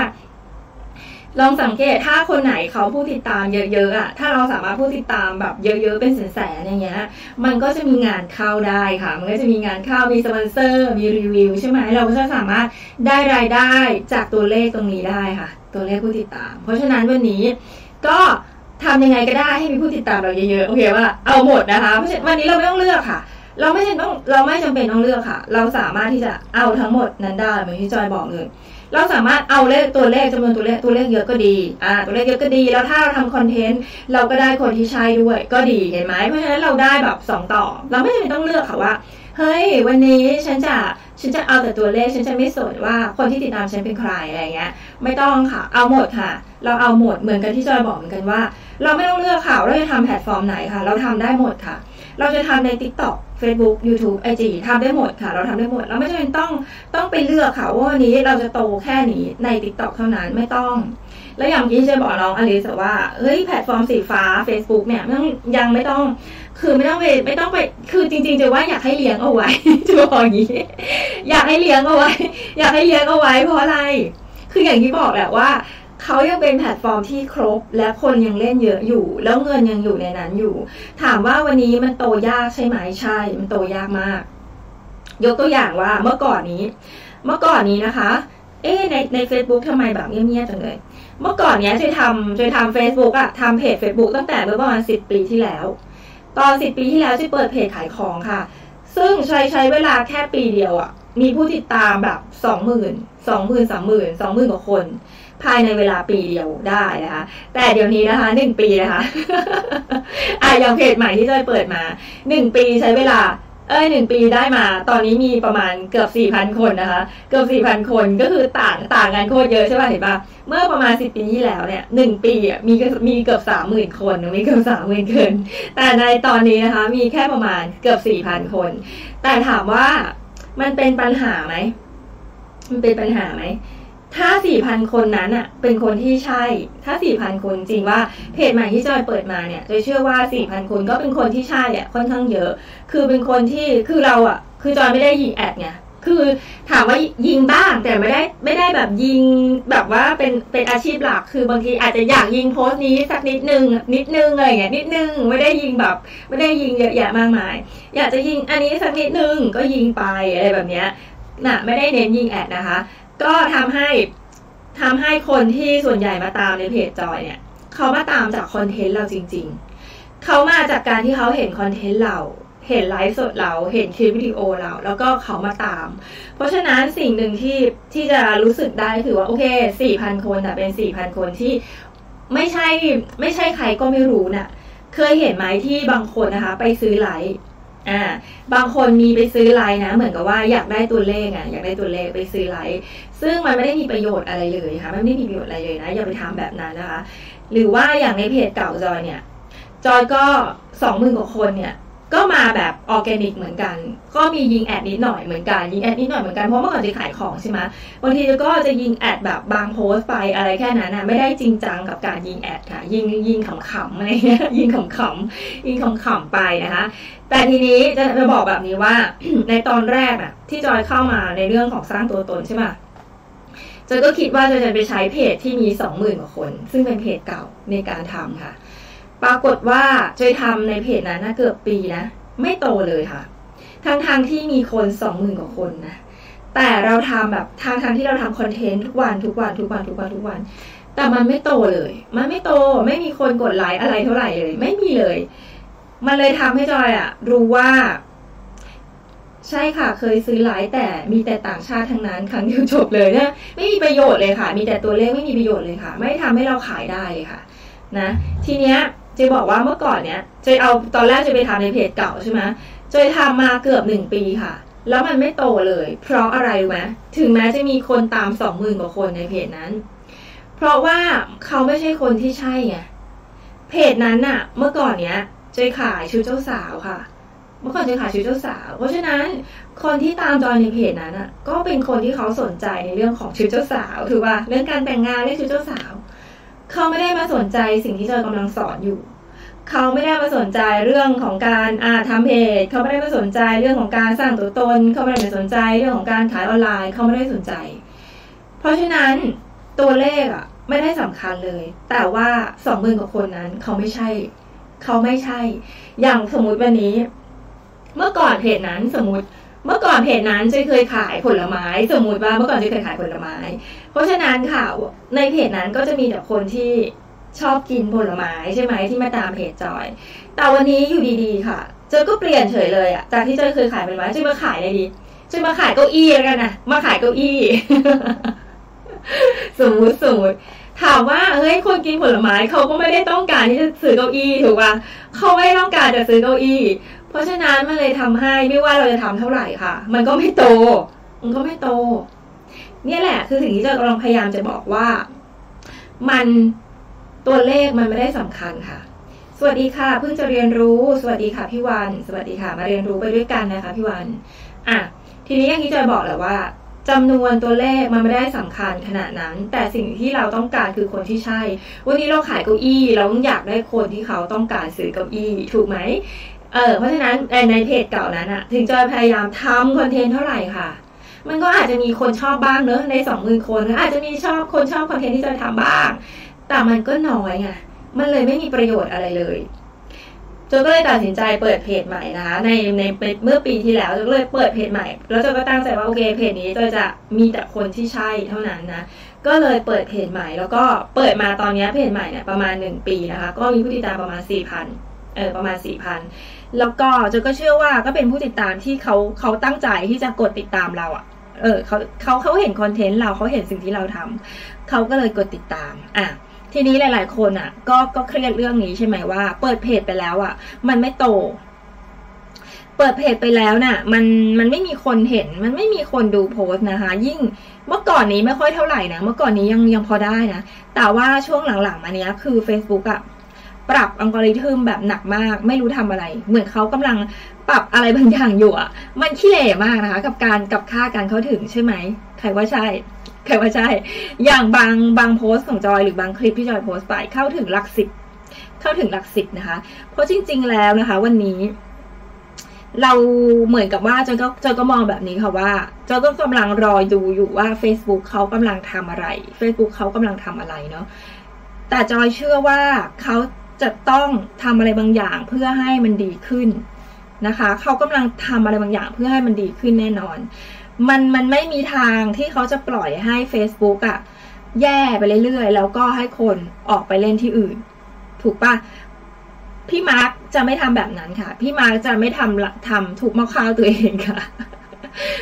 ลองสังเกตถ้าคนไหนเขาผู้ติดตามเยอะๆอ่ะถ้าเราสามารถผู้ติดตามแบบเยอะๆเป็นแสนๆอย่างเงี้ยมันก็จะมีงานเข้าได้ค่ะมันก็จะมีงานเข้ามีสปอนเซอร์มีรีวิวใช่ไหมเราก็จะสามารถได้รายได้จากตัวเลขตรงนี้ได้ค่ะตัวเลขผู้ติดตามเพราะฉะนั้นวันนี้ก็ทำยังไงก็ได้ให้มีผู้ติดตามเราเยอะๆโอเคว่าเอาหมดนะคะเพราะฉะนั้นวันนี้เราไม่ต้องเลือกค่ะเราไม่จำเป็นต้องเลือกค่ะเราสามารถที่จะเอาทั้งหมดนั้นได้เหมือนที่จอยบอกเลยเราสามารถเอาเลขตัวเลขจำนวนตัวเลขเยอะก็ดีตัวเลขเยอะก็ดีแล้วถ้าเราทำคอนเทนต์เราก็ได้คนที่ใช่ด้วยก็ดีเห็นไหมเพราะฉะนั้นเราได้แบบ2ต่อเราไม่จำเป็นต้องเลือกค่ะว่าเฮ้ยวันนี้ฉันจะเอาแต่ตัวเลขฉันจะไม่สนว่าคนที่ติดตามฉันเป็นใครอะไรเงี้ยไม่ต้องค่ะเอาหมดค่ะเราเอาหมดเหมือนกันที่จอยบอกเหมือนกันว่าเราไม่ต้องเลือกค่ะเราจะทำแพลตฟอร์มไหนค่ะเราทำได้หมดค่ะเราจะทำใน TikTok Facebook YouTube IG ทำได้หมดค่ะเราทำได้หมดเราไม่จำเป็นต้องไปเลือกค่ะว่าวันนี้เราจะโตแค่นี้ใน TikTok เท่านั้นไม่ต้องแล้วอย่างที่จะบอกน้องอลิซว่าเฮ้ยแพลตฟอร์มสีฟ้า Facebook เนี่ยยังไม่ต้องคือไม่ต้องไปคือจริงๆจะว่าอยากให้เลี้ยงเอาไว้จะบอกอย่างนี้อยากให้เลี้ยงเอาไว้เพราะอะไรคืออย่างที่บอกแหละว่าเขายังเป็นแพลตฟอร์มที่ครบและคนยังเล่นเยอะอยู่แล้วเงินยังอยู่ในนั้นอยู่ถามว่าวันนี้มันโตยากใช่ไหมใช่มันโตยากมากยกตัวอย่างว่าเมื่อก่อนนี้นะคะใน Facebook ทำไมแบบเงียบๆจังเลยเมื่อก่อนเนี้ยจะทำ Facebook อะทำเพจ Facebook ตั้งแต่เมื่อประมาณ10ปีที่แล้วตอน10ปีที่แล้วจะเปิดเพจขายของค่ะซึ่งใช้เวลาแค่ปีเดียวอะมีผู้ติดตามแบบ 20,000 30,000 กว่าคนภายในเวลาปีเดียวได้นะคะแต่เดี๋ยวนี้นะคะ1ปีนะคะอย่างเพจใหม่ที่จอยเปิดมา1ปีใช้เวลา1ปีได้มาตอนนี้มีประมาณเกือบ 4,000 คนนะคะเกือบ 4,000 คนก็คือต่างกันโคตรเยอะใช่ป่ะเห็นป่ะเมื่อประมาณ10ปีที่แล้วเนี่ย1ปีอ่ะมีเกือบ 30,000 คนมีเกือบ 30,000 คนแต่ในตอนนี้นะคะมีแค่ประมาณเกือบ 4,000 คนแต่ถามว่ามันเป็นปัญหาไหมมันเป็นปัญหาไหมถ้า 4,000 คนนั้นอ่ะเป็นคนที่ใช่ถ้า 4,000 คนจริงว่าเพจใหม่ที่จอยเปิดมาเนี่ยจอยเชื่อว่า 4,000 คนก็เป็นคนที่ใช่อ่ะค่อนข้างเยอะคือเป็นคนที่คือเราอ่ะคือจอยไม่ได้ยิงแอดไงคือถามว่ายิงบ้างแต่ไม่ได้แบบยิงแบบว่าเป็นอาชีพหลักคือบางทีอาจจะอยากยิงโพสต์นี้สักนิดนึงอะไรอย่างเงี้ยนิดนึงไม่ได้ยิงแบบไม่ได้ยิงเยอะแยะมากมายอยากจะยิงอันนี้สักนิดนึงก็ยิงไปอะไรแบบเนี้ยน่ะไม่ได้เน้นยิงแอดนะคะก็ทำให้คนที่ส่วนใหญ่มาตามในเพจจอยเนี่ยเขามาตามจากคอนเทนต์เราจริงๆเขามาจากการที่เขาเห็นคอนเทนต์เราเห็นไลฟ์สดเราเห็นคลิปวิดีโอเราแล้วก็เขามาตามเพราะฉะนั้นสิ่งหนึ่งที่จะรู้สึกได้คือว่าโอเค 4,000 คนแต่เป็น 4,000 คนที่ไม่ใช่ใครก็ไม่รู้น่ะเคยเห็นไหมที่บางคนนะคะไปซื้อไลฟ์บางคนมีไปซื้อไลน์นะเหมือนกับว่าอยากได้ตัวเลขอยากได้ตัวเลขไปซื้อไลน์ซึ่งมันไม่ได้มีประโยชน์อะไรเลยค่ะไม่ได้มีประโยชน์อะไรเลยนะอย่าไปทำแบบนั้นนะคะหรือว่าอย่างในเพจเก่าจอยเนี่ยจอยก็ 20,000 กว่าคนเนี่ยก็มาแบบออร์แกนิกเหมือนกันก็มียิงแอดนิดหน่อยเหมือนกันเพราะเมื่อก่อนจะขายของใช่ไหมบางทีก็จะยิงแอดแบบบางโพสต์ไปอะไรแค่นั้นนะไม่ได้จริงจังกับการยิงแอดค่ะยิงขำๆอะไรเงี้ยยิงขำๆไปนะคะแต่ทีนี้จะบอกแบบนี้ว่า ในตอนแรกน่ะที่จอยเข้ามาในเรื่องของสร้างตัวตนใช่ไหมจอยก็คิดว่าจะไปใช้เพจที่มี 20,000 กว่าคนซึ่งเป็นเพจเก่าในการทำค่ะปรากฏว่าจอยทำในเพจนั้นเกือบปีนะไม่โตเลยค่ะทั้งที่มีคน 20,000 กว่าคนนะแต่เราทำแบบทั้งที่เราทำคอนเทนต์ทุกวันแต่มันไม่โตเลยมันไม่โตไม่มีคนกดไลค์อะไรเท่าไหร่เลยไม่มีเลยมันเลยทำให้จอยรู้ว่าใช่ค่ะเคยซื้อไลฟ์แต่มีแต่ต่างชาติทั้งนั้นครั้งเดียวจบเลยนะไม่มีประโยชน์เลยค่ะมีแต่ตัวเลขไม่มีประโยชน์เลยค่ะไม่ทำให้เราขายได้เลยค่ะ นะทีเนี้ยเจบอกว่าเมื่อก่อนเนี้ยเจเอาตอนแรกเจไปทำในเพจเก่าใช่ไหมเจทำมาเกือบ1 ปีค่ะแล้วมันไม่โตเลยเพราะอะไรวะถึงแม้จะมีคนตาม 20,000 กว่าคนในเพจนั้นเพราะว่าเขาไม่ใช่คนที่ใช่ไงเพจนั้นน่ะเมื่อก่อนเนี้ยเจขายชุดเจ้าสาวค่ะเมื่อก่อนเจขายชุดเจ้าสาวเพราะฉะนั้นคนที่ตามจอยในเพจนั้นน่ะก็เป็นคนที่เขาสนใจในเรื่องของชุดเจ้าสาวถือว่าเรื่องการแต่งงานเรื่องชุดเจ้าสาวเขาไม่ได้มาสนใจสิ่งที่จอยกำลังสอนอยู่เขาไม่ได้มาสนใจเรื่องของการทำเพจเขาไม่ได้มาสนใจเรื่องของการสร้างตัวตนเขาไม่ได้มาสนใจเรื่องของการขายออนไลน์เขาไม่ได้สนใจเพราะฉะนั้นตัวเลขอ่ะไม่ได้สำคัญเลยแต่ว่า 20,000 กว่าคนนั้นเขาไม่ใช่อย่างสมมุติวันนี้เมื่อก่อนเพจนั้นสมมุติเมื่อก่อนเพจนั้นจะเคยขายผลไม้สมมุติว่าเมื่อก่อนจะเคยขายผลไม้เพราะฉะนั้นค่ะในเพจนั้นก็จะมีแต่คนที่ชอบกินผลไม้ใช่ไหมที่มาตามเพจจอยแต่วันนี้อยู่ดีๆค่ะเจอก็เปลี่ยนเฉยเลยอ่ะจากที่เจอเคยขายผลไม้จะมาขายอะไรดีจะมาขายเก้าอี้แล้วกันนะมาขายเก้าอี้ สมมุติถามว่าเฮ้ยคนกินผลไม้เขาก็ไม่ได้ต้องการที่จะซื้อเก้าอี้ถูกป่ะเขาไม่ต้องการจะซื้อเก้าอี้เพราะฉะนั้นมันเลยทำให้ไม่ว่าเราจะทำเท่าไหร่ค่ะมันก็ไม่โตเนี่ยแหละคือสิ่งที่เรากำลังพยายามจะบอกว่ามันตัวเลขมันไม่ได้สำคัญค่ะสวัสดีค่ะเพิ่งจะเรียนรู้สวัสดีค่ะพี่วันสวัสดีค่ะมาเรียนรู้ไปด้วยกันนะคะพี่วันทีนี้อย่างที่จอยบอกแหละว่าจำนวนตัวเลขมันไม่ได้สำคัญขนาดนั้นแต่สิ่งที่เราต้องการคือคนที่ใช่วันนี้เราขายเก้าอี้เราอยากได้คนที่เขาต้องการซื้อเก้าอี้ถูกไหมเพราะฉะนั้นในเพจเก่านั้นอะถึงจะพยายามทำคอนเทนต์เท่าไหร่ค่ะมันก็อาจจะมีคนชอบบ้างเนอะใน 20,000 คนอาจจะมีคนชอบคอนเทนต์ที่จะทำบ้างแต่มันก็น้อยไงมันเลยไม่มีประโยชน์อะไรเลยจนก็เลยตัดสินใจเปิดเพจใหม่นะคะในเมื่อปีที่แล้วจนก็เลยเปิดเพจใหม่แล้วจนก็ตั้งใจว่าโอเคเพจนี้จะมีแต่คนที่ใช่เท่านั้นนะก็เลยเปิดเพจใหม่แล้วก็เปิดมาตอนนี้เพจใหม่เนี่ยประมาณ1 ปีนะคะก็มีผู้ติดตามประมาณ 4,000 ประมาณ 4,000 แล้วก็จนก็เชื่อว่าก็เป็นผู้ติดตามที่เขาตั้งใจที่จะกดติดตามเราอ่ะเขาเห็นคอนเทนต์เราเขาเห็นสิ่งที่เราทำเขาก็เลยกดติดตามทีนี้หลายๆคนก็เครียดเรื่องนี้ใช่ไหมว่าเปิดเพจไปแล้วมันไม่โตเปิดเพจไปแล้วมันไม่มีคนเห็นมันไม่มีคนดูโพสนะคะยิ่งเมื่อก่อนนี้ไม่ค่อยเท่าไหร่นะเมื่อก่อนนี้ยังพอได้นะแต่ว่าช่วงหลังๆมาเนี้ยคือ Facebook ปรับอัลกอริทึมแบบหนักมากไม่รู้ทำอะไรเหมือนเขากำลังปรับอะไรบางอย่างอยู่มันขี้เหร่มากนะคะกับค่าการเข้าถึงใช่ไหมใครว่าใช่อย่างบางโพสของจอยหรือบางคลิปที่จอยโพสไปเข้าถึงหลักสิบนะคะเพราะจริงๆแล้วนะคะวันนี้เราเหมือนกับว่าจอยก็มองแบบนี้ค่ะว่าจอยก็กำลังรอดูอยู่ว่า Facebook เขากำลังทำอะไร Facebook เขากำลังทำอะไรเนาะแต่จอยเชื่อว่าเขาจะต้องทำอะไรบางอย่างเพื่อให้มันดีขึ้นนะคะเขากำลังทำอะไรบางอย่างเพื่อให้มันดีขึ้นแน่นอนมันไม่มีทางที่เขาจะปล่อยให้ Facebook แย่ไปเรื่อยๆแล้วก็ให้คนออกไปเล่นที่อื่นถูกป่ะพี่มาร์คจะไม่ทำแบบนั้นค่ะพี่มาร์คจะไม่ทำถูกหม้อข้าวตัวเองค่ะ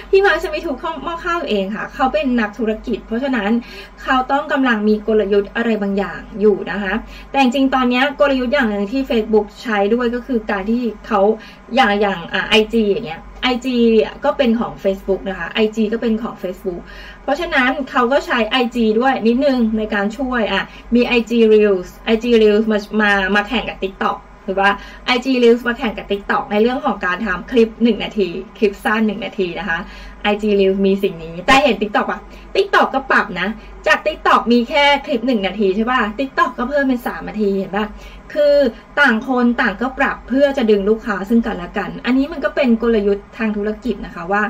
พี่มาร์คจะไม่ถูกหม้อข้าวตัวเองค่ะเขาเป็นนักธุรกิจเพราะฉะนั้นเขาต้องกำลังมีกลยุทธ์อะไรบางอย่างอยู่นะคะแต่จริงๆตอนนี้กลยุทธ์อย่างหนึ่งที่ Facebook ใช้ด้วยก็คือการที่เขาอย่างIG อย่างเงี้ยIG ก็เป็นของ Facebook นะคะ IG ก็เป็นของ Facebook เพราะฉะนั้นเขาก็ใช้ IG ด้วยนิดนึงในการช่วยมี IG Reels มาแข่งกับ TikTok หรือว่า IG Reels มาแข่งกับ TikTok ในเรื่องของการทำคลิป1 นาทีคลิปสั้น1 นาทีนะคะ IG Reels มีสิ่งนี้แต่เห็น TikTok TikTok ก็ปรับนะจาก TikTok มีแค่คลิป1 นาทีใช่ป่ะ TikTok ก็เพิ่มเป็น3 นาทีเห็นป่ะคือต่างคนต่างก็ปรับเพื่อจะดึงลูกค้าซึ่งกันและกันอันนี้มันก็เป็นกลยุทธ์ทางธุรกิจนะคะว่า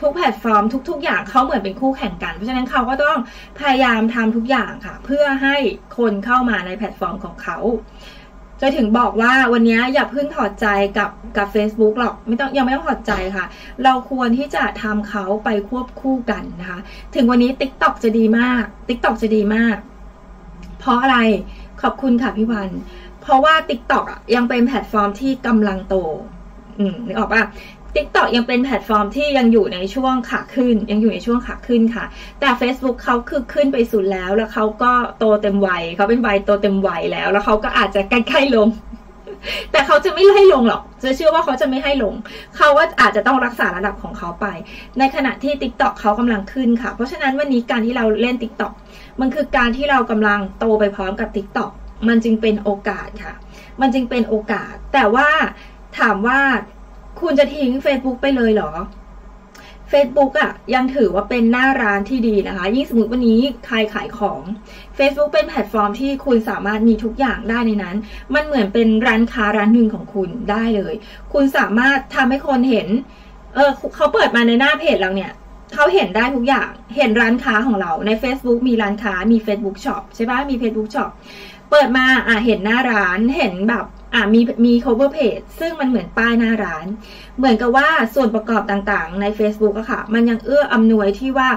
ทุกแพลตฟอร์มทุกอย่างเขาเหมือนเป็นคู่แข่งกันเพราะฉะนั้นเขาก็ต้องพยายามทำทุกอย่างค่ะเพื่อให้คนเข้ามาในแพลตฟอร์มของเขาจะถึงบอกว่าวันนี้อย่าเพิ่งถอดใจกับ Facebook หรอกยังไม่ต้องถอดใจค่ะเราควรที่จะทำเขาไปควบคู่กันนะคะถึงวันนี้ TikTok จะดีมาก TikTok จะดีมากเพราะอะไรขอบคุณค่ะพี่วันเพราะว่า TikTok ยังเป็นแพลตฟอร์มที่กำลังโตนึกออกป่ะ TikTok ยังเป็นแพลตฟอร์มที่ยังอยู่ในช่วงขาขึ้นค่ะแต่ Facebook เขาคือขึ้นไปสุดแล้วเขาก็โตเต็มวัยเขาเป็นวัยโตเต็มวัยแล้วเขาก็อาจจะใกล้ๆลงแต่เขาจะไม่ให้ลงหรอกจะเชื่อว่าเขาจะไม่ให้ลงเขาว่าอาจจะต้องรักษาระดับของเขาไปในขณะที่ TikTok เขากำลังขึ้นค่ะเพราะฉะนั้นวันนี้การที่เราเล่น TikTok มันคือการที่เรากำลังโตไปพร้อมกับ TikTok มันจึงเป็นโอกาสค่ะมันจึงเป็นโอกาสแต่ว่าถามว่าคุณจะทิ้ง Facebook ไปเลยเหรอ Facebook อ่ะยังถือว่าเป็นหน้าร้านที่ดีนะคะยิ่งสมมติวันนี้ใครขายของ Facebook เป็นแพลตฟอร์มที่คุณสามารถมีทุกอย่างได้ในนั้นมันเหมือนเป็นร้านค้าร้านหนึ่งของคุณได้เลยคุณสามารถทำให้คนเห็นเขาเปิดมาในหน้าเพจเราเนี่ยเขาเห็นได้ทุกอย่างเห็นร้านค้าของเราใน Facebook มีร้านค้ามี Facebook Shop ใช่ปะมี Facebook Shop เปิดมาเห็นหน้าร้านเห็นแบบมี cover page ซึ่งมันเหมือนป้ายหน้าร้านเหมือนกับว่าส่วนประกอบต่างๆใน Facebook อะค่ะมันยังเอื้ออำนวยที่ว่า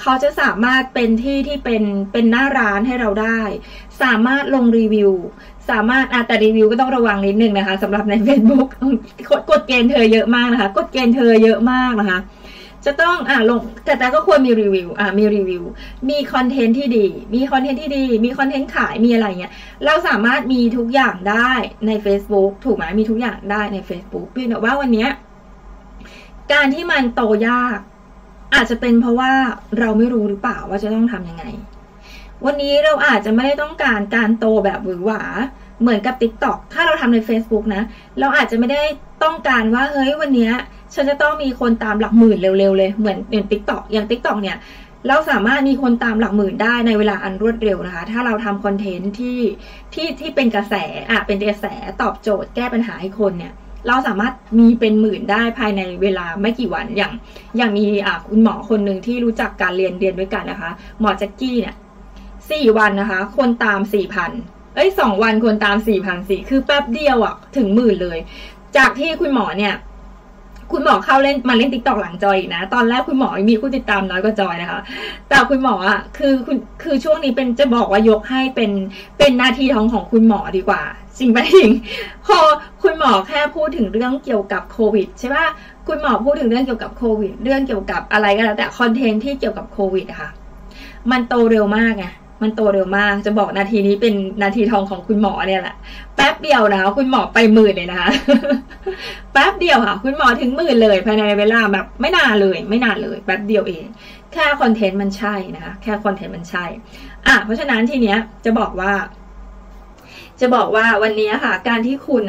เขาจะสามารถเป็นที่ที่เป็นหน้าร้านให้เราได้สามารถลงรีวิวสามารถแต่รีวิวก็ต้องระวังนิดนึงนะคะสำหรับใน Facebook กฎเกณฑ์เธอเยอะมากนะคะกฎเกณฑ์เธอเยอะมากนะคะจะต้องลงแต่ก็ควรมีรีวิวมีรีวิวมีคอนเทนต์ที่ดีมีคอนเทนต์ขายมีอะไรเงี้ยเราสามารถมีทุกอย่างได้ใน Facebook ถูกไหมมีทุกอย่างได้ใน Facebook เพียงแต่ว่าวันนี้การที่มันโตยากอาจจะเป็นเพราะว่าเราไม่รู้หรือเปล่าว่าจะต้องทำยังไงวันนี้เราอาจจะไม่ได้ต้องการการโตแบบหวือหวาเหมือนกับ TikTok ถ้าเราทำใน Facebook นะเราอาจจะไม่ได้ต้องการว่าเฮ้ยวันนี้ฉันจะต้องมีคนตามหลักหมื่นเร็วๆเลยเหมือน TikTok อย่าง TikTok เนี่ยเราสามารถมีคนตามหลักหมื่นได้ในเวลาอันรวดเร็วนะคะถ้าเราทำคอนเทนต์ที่เป็นกระแสเป็นกระแสตอบโจทย์แก้ปัญหาให้คนเนี่ยเราสามารถมีเป็นหมื่นได้ภายในเวลาไม่กี่วันอย่างมีคุณหมอคนหนึ่งที่รู้จักการเรียนด้วยกันนะคะหมอแจ็คกี้เนี่ย4 วันนะคะคนตาม 4,0002 วันคนตาม 4,400 คือแป๊บเดียวถึงหมื่นเลยจากที่คุณหมอเข้ามาเล่น TikTok หลังจอยอีกนะตอนแรกคุณหมอมีผู้ติดตามน้อยกว่าจอยนะคะแต่คุณหมอคือช่วงนี้เป็นจะบอกว่ายกให้เป็นหน้าที่ท้องของคุณหมอดีกว่าจริงไหมจริงพอคุณหมอแค่พูดถึงเรื่องเกี่ยวกับโควิดใช่ป่ะคุณหมอพูดถึงเรื่องเกี่ยวกับโควิดเรื่องเกี่ยวกับอะไรก็แล้วแต่คอนเทนต์ที่เกี่ยวกับโควิดค่ะมันโตเร็วมากไงมันโตเร็วมากจะบอกนาทีนี้เป็นนาทีทองของคุณหมอเนี่ยแหละแป๊บเดียวนะคะคุณหมอไปหมื่นเลยนะคะ แป๊บเดียวค่ะคุณหมอถึงหมื่นเลยภายในเวลาแบบไม่นานเลยแป๊บเดียวเองแค่คอนเทนต์มันใช่นะคะแค่คอนเทนต์มันใช่เพราะฉะนั้นทีเนี้ยจะบอกว่าวันนี้ค่ะการที่คุณ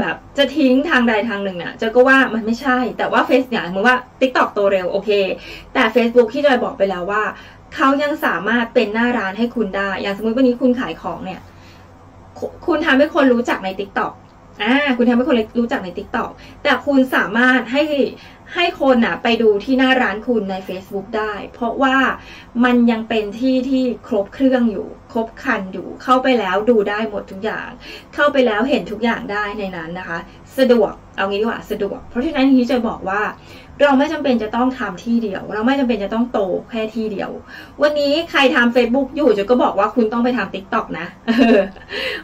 แบบจะทิ้งทางใดทางหนึ่งเนี่ยจะก็ว่ามันไม่ใช่แต่ว่าเหมือนว่า TikTok โตเร็วโอเคแต่ Facebook ที่จอยบอกไปแล้วว่าเขายังสามารถเป็นหน้าร้านให้คุณได้อย่างสมมติวันนี้คุณขายของเนี่ยคุณทำให้คนรู้จักใน TikTok คุณทำให้คนรู้จักใน TikTok แต่คุณสามารถให้คนไปดูที่หน้าร้านคุณใน Facebook ได้เพราะว่ามันยังเป็นที่ครบเครื่องอยู่ครบครันอยู่เข้าไปแล้วดูได้หมดทุกอย่างเข้าไปแล้วเห็นทุกอย่างได้ในนั้นนะคะสะดวกเอางี้ดีกว่าสะดวกเพราะฉะนั้นที่จะบอกว่าเราไม่จำเป็นจะต้องทำที่เดียวเราไม่จำเป็นจะต้องโตแค่ที่เดียววันนี้ใครทำ Facebook อยู่จะก็บอกว่าคุณต้องไปทำ TikTok นะ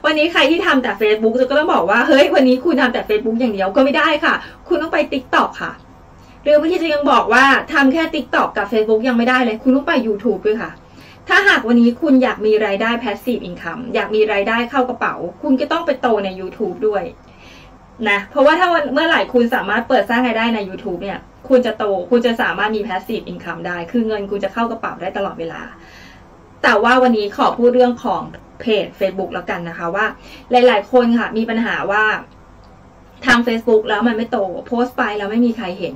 วันนี้ใครที่ทำแต่ Facebook จะก็ต้องบอกว่าเฮ้ยวันนี้คุณทำแต่ Facebook อย่างเดียวก็ไม่ได้ค่ะคุณต้องไป TikTok ค่ะหรือเมื่อกี้จะยังบอกว่าทำแค่ TikTok กับ Facebook ยังไม่ได้เลยคุณต้องไป YouTube ด้วยค่ะถ้าหากวันนี้คุณอยากมีรายได้ Passive Income อยากมีรายได้เข้ากระเป๋าคุณก็ต้องไปโตใน YouTube ด้วยนะเพราะว่าถ้าเมื่อไหร่คุณสามารถเปิดสร้างรายได้ใน YouTube เนี่ยคุณจะโตคุณจะสามารถมี Passive Income ได้คือเงินคุณจะเข้ากระเป๋าได้ตลอดเวลาแต่ว่าวันนี้ขอพูดเรื่องของเพจ Facebook แล้วกันนะคะว่าหลายๆคนค่ะมีปัญหาว่าทาง Facebook แล้วมันไม่โตโพสต์ไปแล้วไม่มีใครเห็น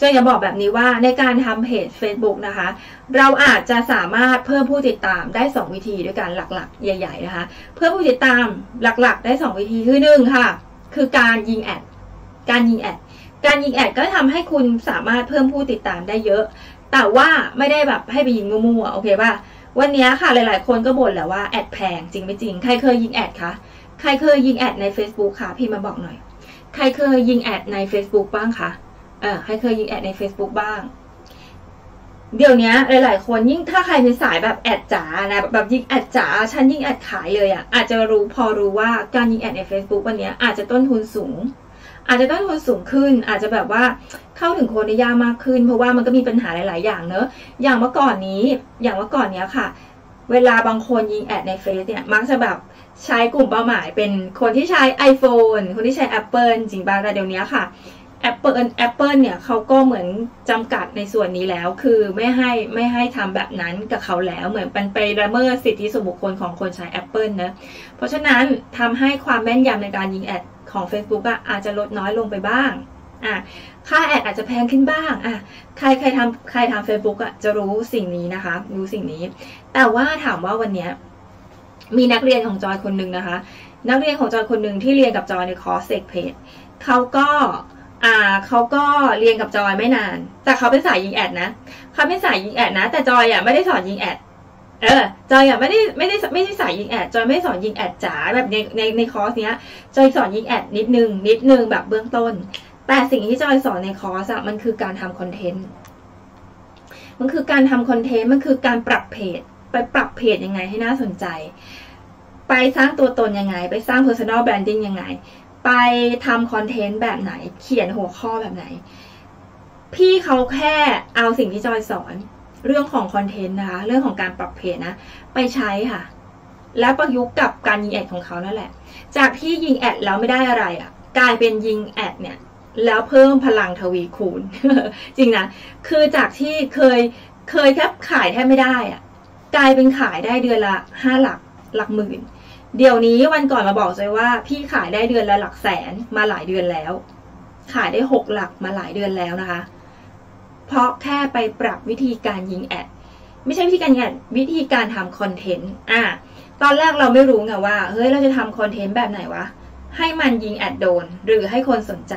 จะอยากบอกแบบนี้ว่าในการทำเพจ Facebook นะคะเราอาจจะสามารถเพิ่มผู้ติดตามได้2วิธีด้วยกันหลักๆใหญ่ๆนะคะเพิ่มผู้ติดตามหลักๆได้2วิธีคือ1ค่ะคือการยิงแอดก็ทำให้คุณสามารถเพิ่มผู้ติดตามได้เยอะแต่ว่าไม่ได้แบบให้ไปยิงมั่วๆโอเคป่ะวันนี้ค่ะหลายๆคนก็บ่นแหละว่าแอดแพงจริงไม่จริงใครเคยยิงแอดคะใครเคยยิงแอดใน Facebook ค่ะพี่มาบอกหน่อยใครเคยยิงแอดใน Facebook บ้างคะใครเคยยิงแอดใน Facebook บ้างเดี๋ยวนี้หลายๆคนยิ่งถ้าใครเป็นสายแบบแอดจ๋านะแบบยิงแอดจ๋าฉันยิงแอดขายเลยอาจจะรู้ว่าการยิงแอดใน Facebook วันนี้อาจจะต้นทุนสูง อาจจะต้องคนสูงขึ้นอาจจะแบบว่าเข้าถึงคนได้ยากมากขึ้นเพราะว่ามันก็มีปัญหาหลายๆอย่างเนอะอย่างเมื่อก่อนนี้ค่ะเวลาบางคนยิงแอดในเฟซเนี่ยมักจะแบบใช้กลุ่มเป้าหมายเป็นคนที่ใช้ iPhone คนที่ใช้ Apple จริงป่ะแต่เดี๋ยวนี้ค่ะ Apple เนี่ยเขาก็เหมือนจำกัดในส่วนนี้แล้วคือไม่ให้ทำแบบนั้นกับเขาแล้วเหมือนเป็นไปละเมิดสิทธิส่วนบุคคลของคนใช้ Apple นะเพราะฉะนั้นทำให้ความแม่นยำในการยิงแอดของ Facebook อาจจะลดน้อยลงไปบ้างค่าแอดอาจจะแพงขึ้นบ้างใครทำ Facebook จะรู้สิ่งนี้นะคะรู้สิ่งนี้แต่ว่าถามว่าวันนี้มีนักเรียนของจอยคนหนึ่งนะคะนักเรียนของจอยคนหนึ่งที่เรียนกับจอยในคอร์สเอกเพจเขาก็เรียนกับจอยไม่นานแต่เขาเป็นสายยิงแอดนะแต่จอยไม่ได้สอนยิงแอดจอยไม่ได้สายยิงแอดจอยไม่สอนยิงแอดจ๋าแบบในคอร์สเนี้ยจอยสอนยิงแอดนิดนึงแบบเบื้องต้นแต่สิ่งที่จอยสอนในคอร์สมันคือการทำคอนเทนต์มันคือการปรับเพจยังไงให้น่าสนใจไปสร้างตัวตนยังไงไปสร้าง personal branding ยังไงไปทำคอนเทนต์แบบไหนเขียนหัวข้อแบบไหนพี่เขาแค่เอาสิ่งที่จอยสอนเรื่องของคอนเทนต์นะคะเรื่องของการปรับเพจนะไปใช้ค่ะและประยุกต์กับการยิงแอดของเขานั่นแหละจากที่ยิงแอดแล้วไม่ได้อะไรกลายเป็นยิงแอดเนี่ยแล้วเพิ่มพลังทวีคูณ จริงนะคือจากที่เคยแทบขายแทบไม่ได้กลายเป็นขายได้เดือนละ5หลักหมื่นเดี๋ยวนี้วันก่อนมาบอกจอยว่าพี่ขายได้เดือนละหลักแสนมาหลายเดือนแล้วขายได้6หลักมาหลายเดือนแล้วนะคะเพราะแค่ไปปรับวิธีการยิงแอดไม่ใช่วิธีการยิงแอดวิธีการทำคอนเทนต์ตอนแรกเราไม่รู้ไงว่าเฮ้ยเราจะทำคอนเทนต์แบบไหนวะให้มันยิงแอดโดนหรือให้คนสนใจ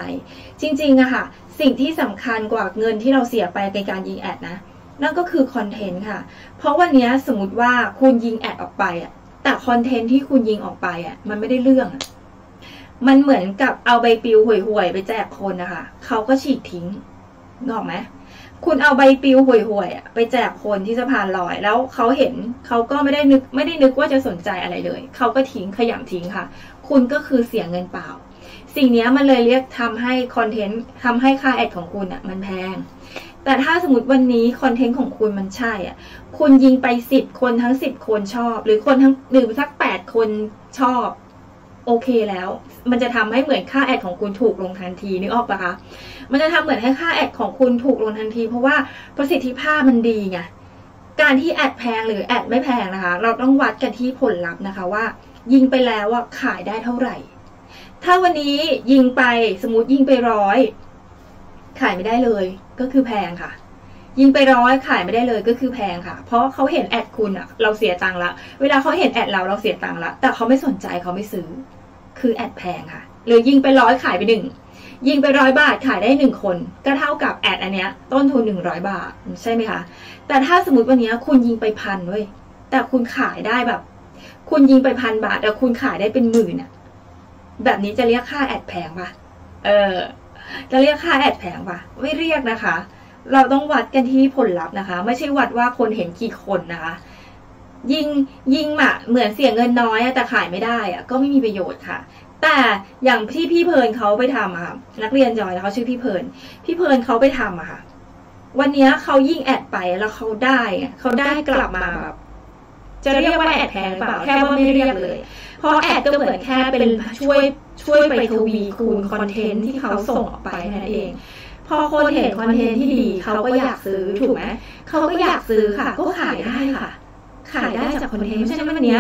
จริงๆค่ะสิ่งที่สำคัญกว่าเงินที่เราเสียไปในการยิงแอดนะนั่นก็คือคอนเทนต์ค่ะเพราะวันนี้สมมติว่าคุณยิงแอดออกไปแต่คอนเทนต์ที่คุณยิงออกไปมันไม่ได้เรื่องมันเหมือนกับเอาใบปลิวห่วยๆไปแจกคนนะคะเขาก็ฉีกทิ้งนึกออกไหมคุณเอาใบปลิวห่วยๆไปแจกคนที่สะพานลอยแล้วเขาเห็นเขาก็ไม่ได้นึกว่าจะสนใจอะไรเลยเขาก็ทิ้งขยำทิ้งค่ะคุณก็คือเสียเงินเปล่าสิ่งนี้มันเลยเรียกทำให้คอนเทนต์ทำให้ค่าแอดของคุณมันแพงแต่ถ้าสมมติวันนี้คอนเทนต์ของคุณมันใช่คุณยิงไป10คนทั้ง10คนชอบหรือคนทั้งหรือสัก8คนชอบโอเคแล้วมันจะทำให้เหมือนค่าแอดของคุณถูกลงทันทีนึกออกปะคะมันจะทำเหมือนให้ค่าแอดของคุณถูกลงทันทีเพราะว่าประสิทธิภาพมันดีไงการที่แอดแพงหรือแอดไม่แพงนะคะเราต้องวัดกันที่ผลลัพธ์นะคะว่ายิงไปแล้วขายได้เท่าไหร่ถ้าวันนี้ยิงไปสมมติยิงไป100ขายไม่ได้เลยก็คือแพงค่ะยิงไป100ขายไม่ได้เลยก็คือแพงค่ะเพราะเขาเห็นแอดคุณเราเสียตังค์ละเวลาเขาเห็นแอดเราเสียตังค์ละแต่เขาไม่สนใจเขาไม่ซื้อคือแอดแพงค่ะหรือยิงไป100ขายไป1ยิงไป100 บาทขายได้1คนก็เท่ากับแอดอันเนี้ยต้นทุน100 บาทใช่ไหมคะแต่ถ้าสมมติวันนี้คุณยิงไป1,000เว้ยแต่คุณขายได้แบบคุณยิงไป1,000 บาทแต่คุณขายได้เป็นหมื่นแบบนี้จะเรียกค่าแอดแพงป่ะจะเรียกค่าแอดแพงป่ะไม่เรียกนะคะเราต้องวัดกันที่ผลลัพธ์นะคะไม่ใช่วัดว่าคนเห็นกี่คนนะคะยิงเหมือนเสียเงินน้อยแต่ขายไม่ได้ก็ไม่มีประโยชน์ค่ะแต่อย่างที่พี่เพลินเขาไปทำค่ะนักเรียนจอยเขาชื่อพี่เพลินเขาไปทำค่ะวันนี้เขายิงแอดไปแล้วเขาได้กลับมาแบบจะเรียกว่าแอดแพงเปล่าแค่ว่าไม่เรียกเลยเพราะแอดก็เหมือนแค่เป็นช่วยไปทวีคูณคอนเทนต์ที่เขาส่งออกไปนั่นเองพอคนเห็นคอนเทนต์ที่ดีเขาก็อยากซื้อถูกไหมเขาก็อยากซื้อค่ะก็ขายได้ค่ะขายได้จากคอนเทนต์เพราะฉะนั้นวันนี้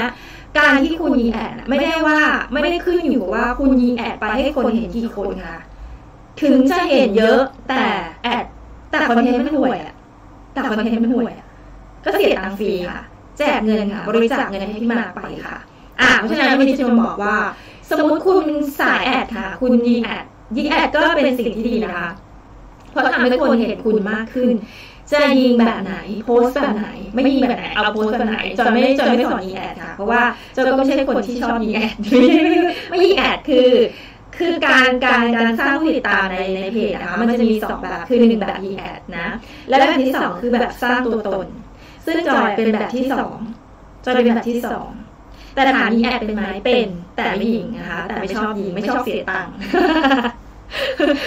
การที่คุณยิงแอดไม่ได้ขึ้นอยู่ว่าคุณยิงแอดไปให้คนเห็นกี่คนค่ะถึงจะเห็นเยอะแต่แอดแต่คอนเทนต์มันห่วยก็เสียตังค์ฟรีค่ะแจกเงินค่ะบริจาคเงินให้พี่มากไปค่ะเพราะฉะนั้นวันนี้จะบอกว่าสมมติคุณสายแอดค่ะคุณยิงแอดก็เป็นสิ่งที่ดีนะคะเพราะทำให้คนเห็นคุณมากขึ้นจะยิงแบบไหนโพสแบบไหนไม่ยิงแบบไหนเอาโพสแบบไหนจอยไม่สอนยิงแอดค่ะเพราะว่าจอยก็ไม่ใช่คนที่ชอบยิงแอดไม่ยิงแอดคือการสร้างผู้ติดตามในเพจนะคะมันจะมี2แบบคือ1แบบยิงแอดนะและแบบที่2คือแบบสร้างตัวตนซึ่งจอยเป็นแบบที่2จอยเป็นแบบที่2แต่ถามยิงแอดเป็นไหมเป็นแต่ไม่ยิงนะคะแต่ไม่ชอบยิงไม่ชอบเสียตังค์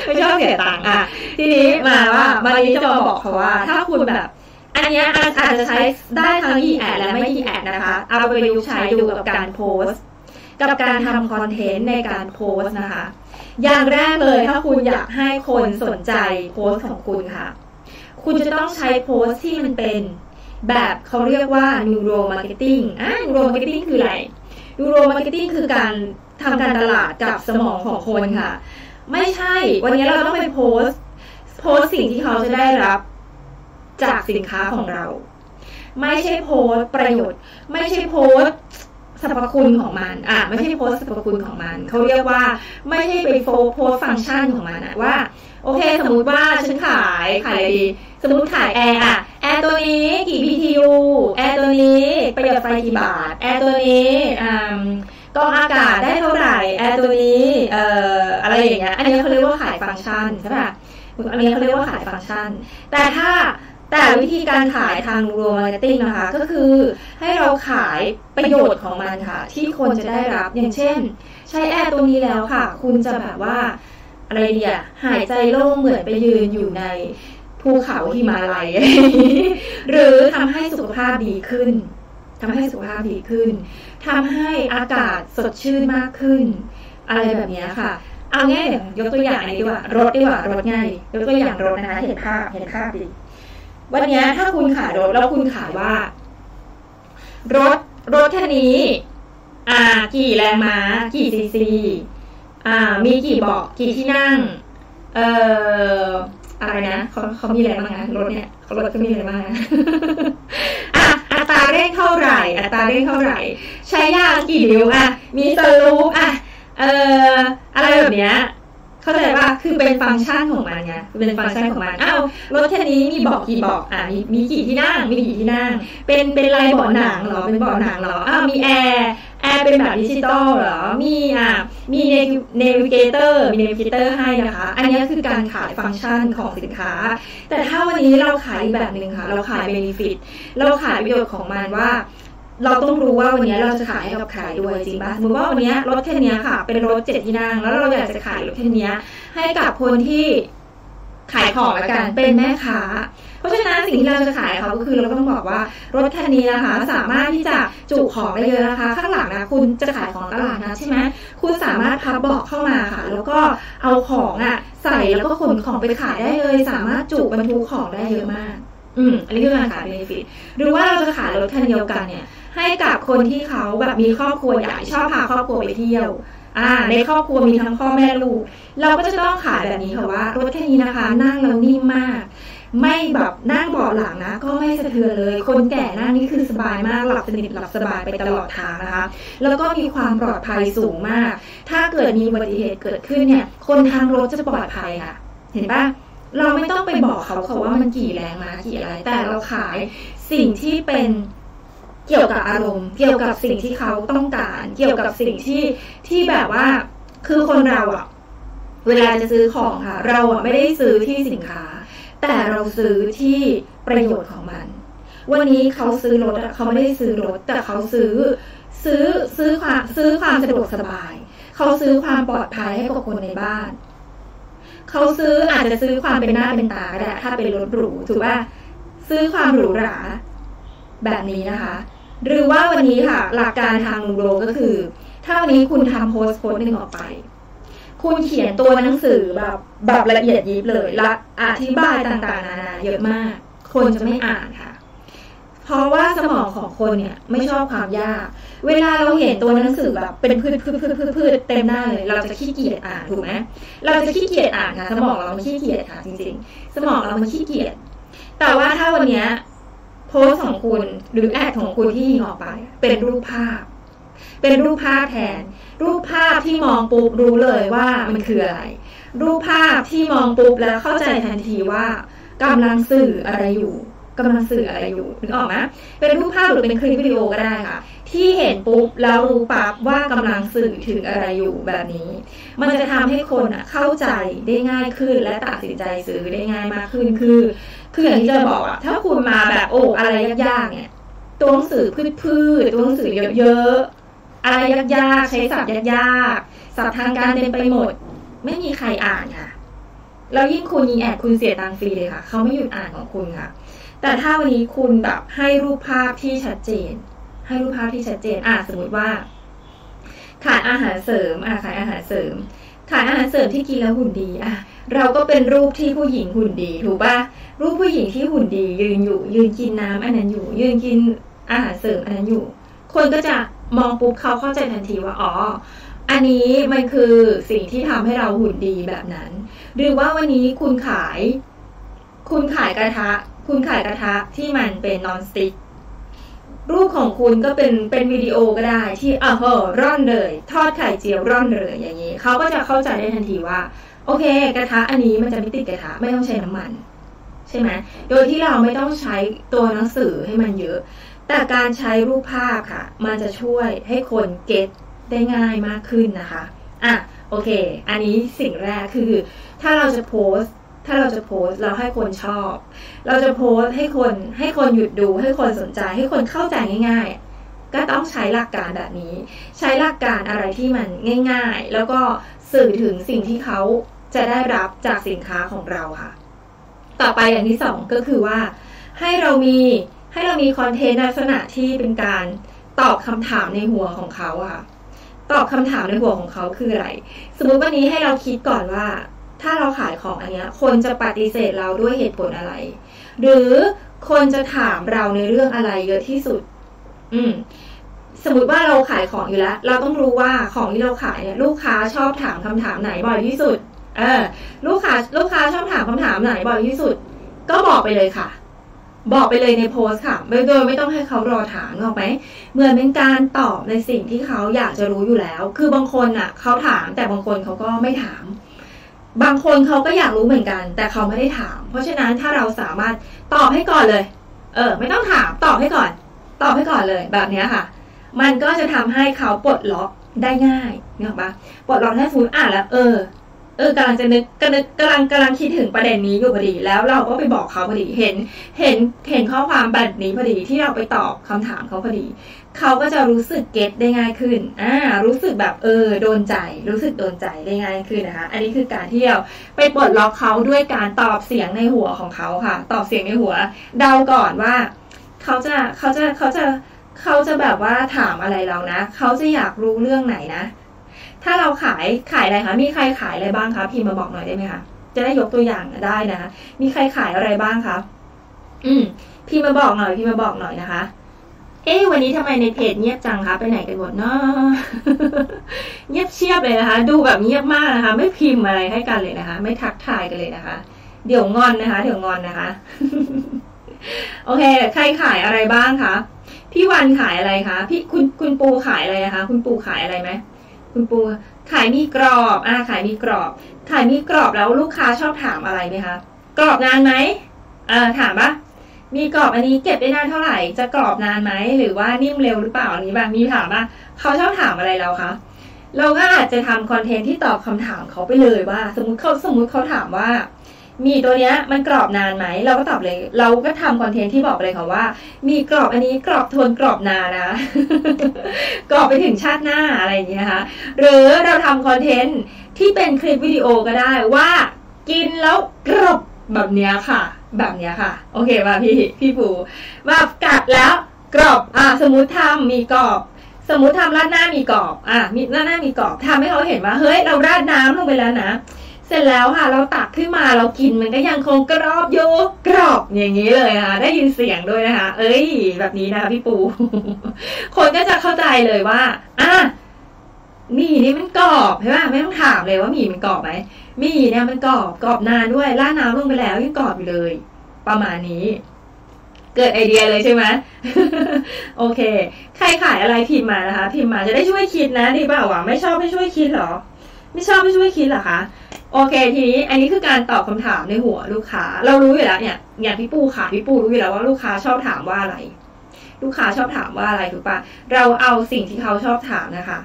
ไม่ชอบเสียตังค์อ่ะทีนี้มาว่าวันนี้จะมาบอกเขาว่าถ้าคุณแบบอันนี้อาจจะใช้ได้ทั้งอีแอดและไม่อีแอดนะคะเอาไปประยุกต์ใช้ดูกับการโพสต์กับการทำคอนเทนต์ในการโพสต์นะคะอย่างแรกเลยถ้าคุณอยากให้คนสนใจโพสต์ของคุณค่ะคุณจะต้องใช้โพสต์ที่มันเป็นแบบเขาเรียกว่า Neuro Marketing Neuro Marketing คืออะไร Neuro Marketing คือการทำการตลาดกับสมองของคนค่ะไม่ใช่วันนี้เราต้องไปโพสต์สิ่งที่เขาจะได้รับจากสินค้าของเราไม่ใช่โพสต์ประโยชน์ไม่ใช่โพสต์สรรพคุณของมันไม่ใช่โพสต์สรรพคุณของมันเขาเรียกว่าไม่ใช่ไปโพสต์ฟังก์ชันของมันนะว่าโอเคสมมุติว่าฉันขายอะไรดีสมมุติขายแอร์ตัวนี้กี่ BTU แอร์ตัวนี้ประหยัดไฟกี่บาทแอร์ตัวนี้กรองอากาศได้เท่าไหร่แอร์ตัวนี้อะไรอย่างเงี้ยอันนี้เขาเรียกว่าขายฟังก์ชันใช่ป่ะอันนี้เขาเรียกว่าขายฟังก์ชันแต่วิธีการขายทางโรมาร์เก็ตติ้งนะคะก็คือให้เราขายประโยชน์ของมันค่ะที่คนจะได้รับอย่างเช่นใช้แอร์ตัวนี้แล้วค่ะคุณจะแบบว่าอะไรเนี่ยหายใจโล่งเหมือนไปยืนอยู่ในภูเขาหิมาลัยหรือทำให้สุขภาพดีขึ้นทำให้สุขภาพดีขึ้นทำให้อากาศสดชื่นมากขึ้นอะไรแบบนี้ค่ะเอาง่ายๆยกตัวอย่างดีกว่ารถง่ายยกตัวอย่างรถนะคะเห็นภาพดีวันนี้ถ้าคุณขายรถแล้วคุณขายว่ารถคันนี้กี่แรงม้ากี่ซีซีมีกี่เบาะกี่ที่นั่งอะไรนะเขามีอะไรบ้างนะรถเนี่ยรถก็มีอะไรบ้างนะอัตราเร่งเท่าไหร่ใช้ยางกี่นิ้วมีสลูปอะไรแบบเนี้ยเข้าใจป่ะคือเป็นฟังก์ชันของมันไงเป็นฟังก์ชันของมันรถคันนี้มีเบาะกี่เบาะมีกี่ที่นั่งเป็นลายเบาะหนังเหรอเป็นเบาะหนังเหรอมีแอร์เป็นแบบดิจิตอลเหรอมีเนวิเกเตอร์ให้นะคะอันนี้คือการขายฟังก์ชันของสินค้าแต่ถ้าวันนี้เราขายแบบนึงค่ะเราขายเบนิฟิตเราขายประโยชน์ของมันว่าเราต้องรู้ว่าวันนี้เราจะขายให้กับใครด้วยจริงป่ะสมมติว่าวันนี้รถคันนี้ค่ะเป็นรถ7ที่นั่งแล้วเราอยากจะขายรถคันนี้ให้กับคนที่ขายของละกันเป็นแม่ค้าเพราะฉะนั้นสิ่งที่เราจะขายเขาก็คือเราต้องบอกว่ารถคันนี้นะคะสามารถที่จะจุของได้เยอะนะคะข้างหลังนะคุณจะขายของตลาดนะใช่ไหมคุณสามารถพับเบาะเข้ามาค่ะแล้วก็เอาของใส่แล้วก็ขนของไปขายได้เลยสามารถจุบรรทุกของได้เยอะมากอันนี้คือการขายเบนิฟิตหรือว่าเราจะขายรถคันเดียวกันเนี่ยให้กับคนที่เขาแบบมีครอบครัวใหญ่ชอบพาครอบครัวไปเที่ยวในครอบครัวมีทั้งพ่อแม่ลูกเราก็จะต้องขายแบบนี้ค่ะว่ารถคันนี้นะคะนั่งแล้วนิ่มมากไม่แบบนั่งเบาะหลังนะก็ไม่สะเทือนเลยคนแก่นั่งนี่คือสบายมากหลับสนิทหลับสบายไปตลอดทางนะคะแล้วก็มีความปลอดภัยสูงมากถ้าเกิดมีอุบัติเหตุเกิดขึ้นเนี่ยคนทางรถจะปลอดภัยค่ะเห็นปะเราไม่ต้องไปบอกเขาว่ามันกี่แรงม้ากี่อะไรแต่เราขายสิ่งที่เป็นเกี่ยวกับอารมณ์เกี่ยวกับสิ่งที่เขาต้องการเกี่ยวกับสิ่งที่แบบว่าคือคนเราเวลาจะซื้อของค่ะเราไม่ได้ซื้อที่สินค้าแต่เราซื้อที่ประโยชน์ของมันวันนี้เขาซื้อรถเขาไม่ได้ซื้อรถแต่เขาซื้อความสะดวกสบายเขาซื้อความปลอดภัยให้กับคนในบ้านเขาซื้ออาจจะซื้อความเป็นหน้าเป็นตาก็ได้ถ้าเป็นรถหรูถือว่าซื้อความหรูหราแบบนี้นะคะหรือว่าวันนี้ค่ะหลักการทางโลก็คือถ้าวันนี้คุณทำโพสต์หนึ่งออกไปคุณเขียนตัวหนังสือแบบละเอียดยิบเลยและอธิบายต่างๆนานาเยอะมากคนจะไม่อ่านค่ะเพราะว่าสมองของคนเนี่ยไม่ชอบความยากเวลาเราเห็นตัวหนังสือแบบเป็นพืชเต็มหน้าเลยเราจะขี้เกียจอ่านถูกไหมเราจะขี้เกียจอ่านค่ะสมองเราขี้เกียจค่ะจริงๆสมองเรามันขี้เกียจแต่ว่าถ้าวันนี้โพสของคุณหรือแอดของคุณที่ยิงออกไปเป็นรูปภาพแทนรูปภาพที่มองปุ๊บรู้เลยว่ามันคืออะไรรูปภาพที่มองปุ๊บแล้วเข้าใจทันทีว่ากำลังสื่ออะไรอยู่นึกออกไหมเป็นรูปภาพหรือเป็นคลิปวิดีโอก็ได้ค่ะที่เห็นปุ๊บแล้วรู้ปั๊บว่ากำลังสื่อถึงอะไรอยู่แบบนี้มันจะทำให้คนเข้าใจได้ง่ายขึ้นและตัดสินใจซื้อได้ง่ายมากขึ้นคืออย่างที่จะบอกถ้าคุณมาแบบอะไรยากๆเนี่ยตัวหนังสือพืชตัวหนังสือเยอะๆอะไรยากๆใช้ศัพท์ยากๆศัพท์ทางการเต็มไปหมดไม่มีใครอ่านค่ะ แล้วยิ่งคุณยิงแอดคุณเสียตังค์ฟรีเลยค่ะเขาไม่หยุดอ่านของคุณค่ะแต่ถ้าวันนี้คุณแบบให้รูปภาพที่ชัดเจนสมมติว่าขายอาหารเสริมที่กินแล้วหุ่นดีอ่ะเราก็เป็นรูปที่ผู้หญิงหุ่นดีถูกป่ะรูปผู้หญิงที่หุ่นดียืนอยู่ยืนกินน้ำอันนั้นอยู่ยืนกินอาหารเสริมอันนั้นอยู่คนก็จะมองปุ๊บเขาเข้าใจทันทีว่าอ๋ออันนี้มันคือสิ่งที่ทำให้เราหุ่นดีแบบนั้นหรือว่าวันนี้คุณขายกระทะที่มันเป็นนอนสติ๊กรูปของคุณก็เป็นวิดีโอก็ได้ที่ร่อนเลยทอดไข่เจียวร่อนเลยอย่างนี้เขาก็จะเข้าใจได้ทันทีว่าโอเคกระทะอันนี้มันจะไม่ติดกระทะไม่ต้องใช้น้ำมันใช่ไหมโดยที่เราไม่ต้องใช้ตัวหนังสือให้มันเยอะแต่การใช้รูปภาพค่ะมันจะช่วยให้คนเก็ตได้ง่ายมากขึ้นนะคะอ่ะโอเคอันนี้สิ่งแรกคือถ้าเราจะโพสเราให้คนชอบเราจะโพสให้คนหยุดดูให้คนสนใจให้คนเข้าใจง่ายๆก็ต้องใช้หลักการแบบนี้ใช้หลักการอะไรที่มันง่ายๆแล้วก็สื่อถึงสิ่งที่เขาจะได้รับจากสินค้าของเราค่ะต่อไปอย่างที่สองก็คือว่าให้เรามีคอนเทนต์ลักษณะที่เป็นการตอบคำถามในหัวของเขาค่ะตอบคำถามในหัวของเขาคืออะไรสมมติวันนี้ให้เราคิดก่อนว่าถ้าเราขายของอันนี้คนจะปฏิเสธเราด้วยเหตุผลอะไรหรือคนจะถามเราในเรื่องอะไรเยอะที่สุดสมมติว่าเราขายของอยู่แล้วเราต้องรู้ว่าของที่เราขายเนี่ยลูกค้าชอบถามคำถามไหนบ่อยที่สุดลูกค้าชอบถามคำถามไหนบ่อยที่สุดก็บอกไปเลยค่ะบอกไปเลยในโพสต์ค่ะโดยไม่ต้องให้เขารอถามหรอกไหมเหมือนเป็นการตอบในสิ่งที่เขาอยากจะรู้อยู่แล้วคือบางคนอ่ะเขาถามแต่บางคนเขาก็ไม่ถามบางคนเขาก็อยากรู้เหมือนกันแต่เขาไม่ได้ถามเพราะฉะนั้นถ้าเราสามารถตอบให้ก่อนเลยไม่ต้องถามตอบให้ก่อนเลยแบบนี้ค่ะมันก็จะทำให้เขาปลดล็อกได้ง่ายเนอะปะปลดล็อกให้ฟูนอ่านแล้วกำลังจะนึกกำลังคิดถึงประเด็นนี้อยู่พอดีแล้วเราก็ไปบอกเขาพอดีเห็นข้อความแบบนี้พอดีที่เราไปตอบคำถามเขาพอดีเขาก็จะรู้สึกเก็ตได้ง่ายขึ้นรู้สึกแบบโดนใจรู้สึกโดนใจได้ง่ายขึ้นนะคะอันนี้คือการที่เราไปปลดล็อกเขาด้วยการตอบเสียงในหัวของเขาค่ะตอบเสียงในหัวเดาก่อนว่าเขาจะแบบว่าถามอะไรเรานะเขาจะอยากรู้เรื่องไหนนะถ้าเราขายอะไรคะมีใครขายอะไรบ้างคะพิมพ์มาบอกหน่อยได้ไหมคะจะได้ยกตัวอย่างได้นะมีใครขายอะไรบ้างคะพิมพ์มาบอกหน่อยนะคะวันนี้ทำไมในเพจเงียบจังคะไปไหนกันหมดเนาะ เงียบเชียบเลยนะคะดูแบบเงียบมากนะคะไม่พิมพ์อะไรให้กันเลยนะคะไม่ทักทายกันเลยนะคะเดี๋ยวงอนนะคะโอเคใครขายอะไรบ้างคะพี่วันขายอะไรคะพี่คุณปูขายอะไรนะคะคุณปูขายอะไรไหมคุณปูขายมีกรอบขายมีกรอบแล้วลูกค้าชอบถามอะไรไหมคะกรอบนานไหมถามปะมีกรอบอันนี้เก็บได้นานเท่าไหร่จะกรอบนานไหมหรือว่านิ่มเร็วหรือเปล่าอันนี้บางมีถามว่าเขาชอบถามอะไรเราคะเราก็อาจจะทำคอนเทนต์ที่ตอบคำถามเขาไปเลยว่าสมมติเขาถามว่ามีตัวเนี้ยมันกรอบนานไหมเราก็ตอบเลยเราก็ทำคอนเทนต์ที่บอกเลยค่ะว่ามีกรอบอันนี้กรอบทนกรอบนานนะ กรอบไปถึงชาติหน้าอะไรอย่างเงี้ยค่ะหรือเราทำคอนเทนต์ที่เป็นคลิปวิดีโอก็ได้ว่ากินแล้วกรอบแบบเนี้ยค่ะโอเคป่ะพี่ปูว่ากัดแล้วกรอบสมมติทำมีกรอบสมมติทำราดหน้ามีกรอบมีราดหน้ามีกรอบทำให้เขาเห็นว่าเฮ้ยเราราดน้ำลงไปแล้วนะเสร็จแล้วค่ะเราตักขึ้นมาเรากินมันก็ยังคงกรอบอยู่กรอบอย่างนี้เลยนะคะได้ยินเสียงด้วยนะคะแบบนี้นะคะพี่ปู คนก็จะเข้าใจเลยว่าหมี่นี่มันกรอบใช่ป่ะไม่ต้องถามเลยว่าหมี่มันกรอบไหมหมี่เนี่ยมันกรอบนานด้วยราดน้ำลงไปแล้วยังกรอบอยู่เลยประมาณนี้เกิดไอเดียเลยใช่ไหม โอเคใครขายอะไรพิมพ์มานะคะพิมพ์มาจะได้ช่วยคิดนะดีเปล่าวะไม่ชอบไม่ช่วยคิดหรอไม่ชอบไม่ช่วยคิดหรอคะโอเคทีนี้อันนี้คือการตอบคำถามในหัวลูกค้าเรารู้อยู่แล้วเนี่ยอย่างพี่ปูค่ะพี่ปูรู้อยู่แล้วว่าลูกค้าชอบถามว่าอะไรลูกค้าชอบถามว่าอะไรถูกปะเราเอาสิ่งที่เขาชอบถามนะคะ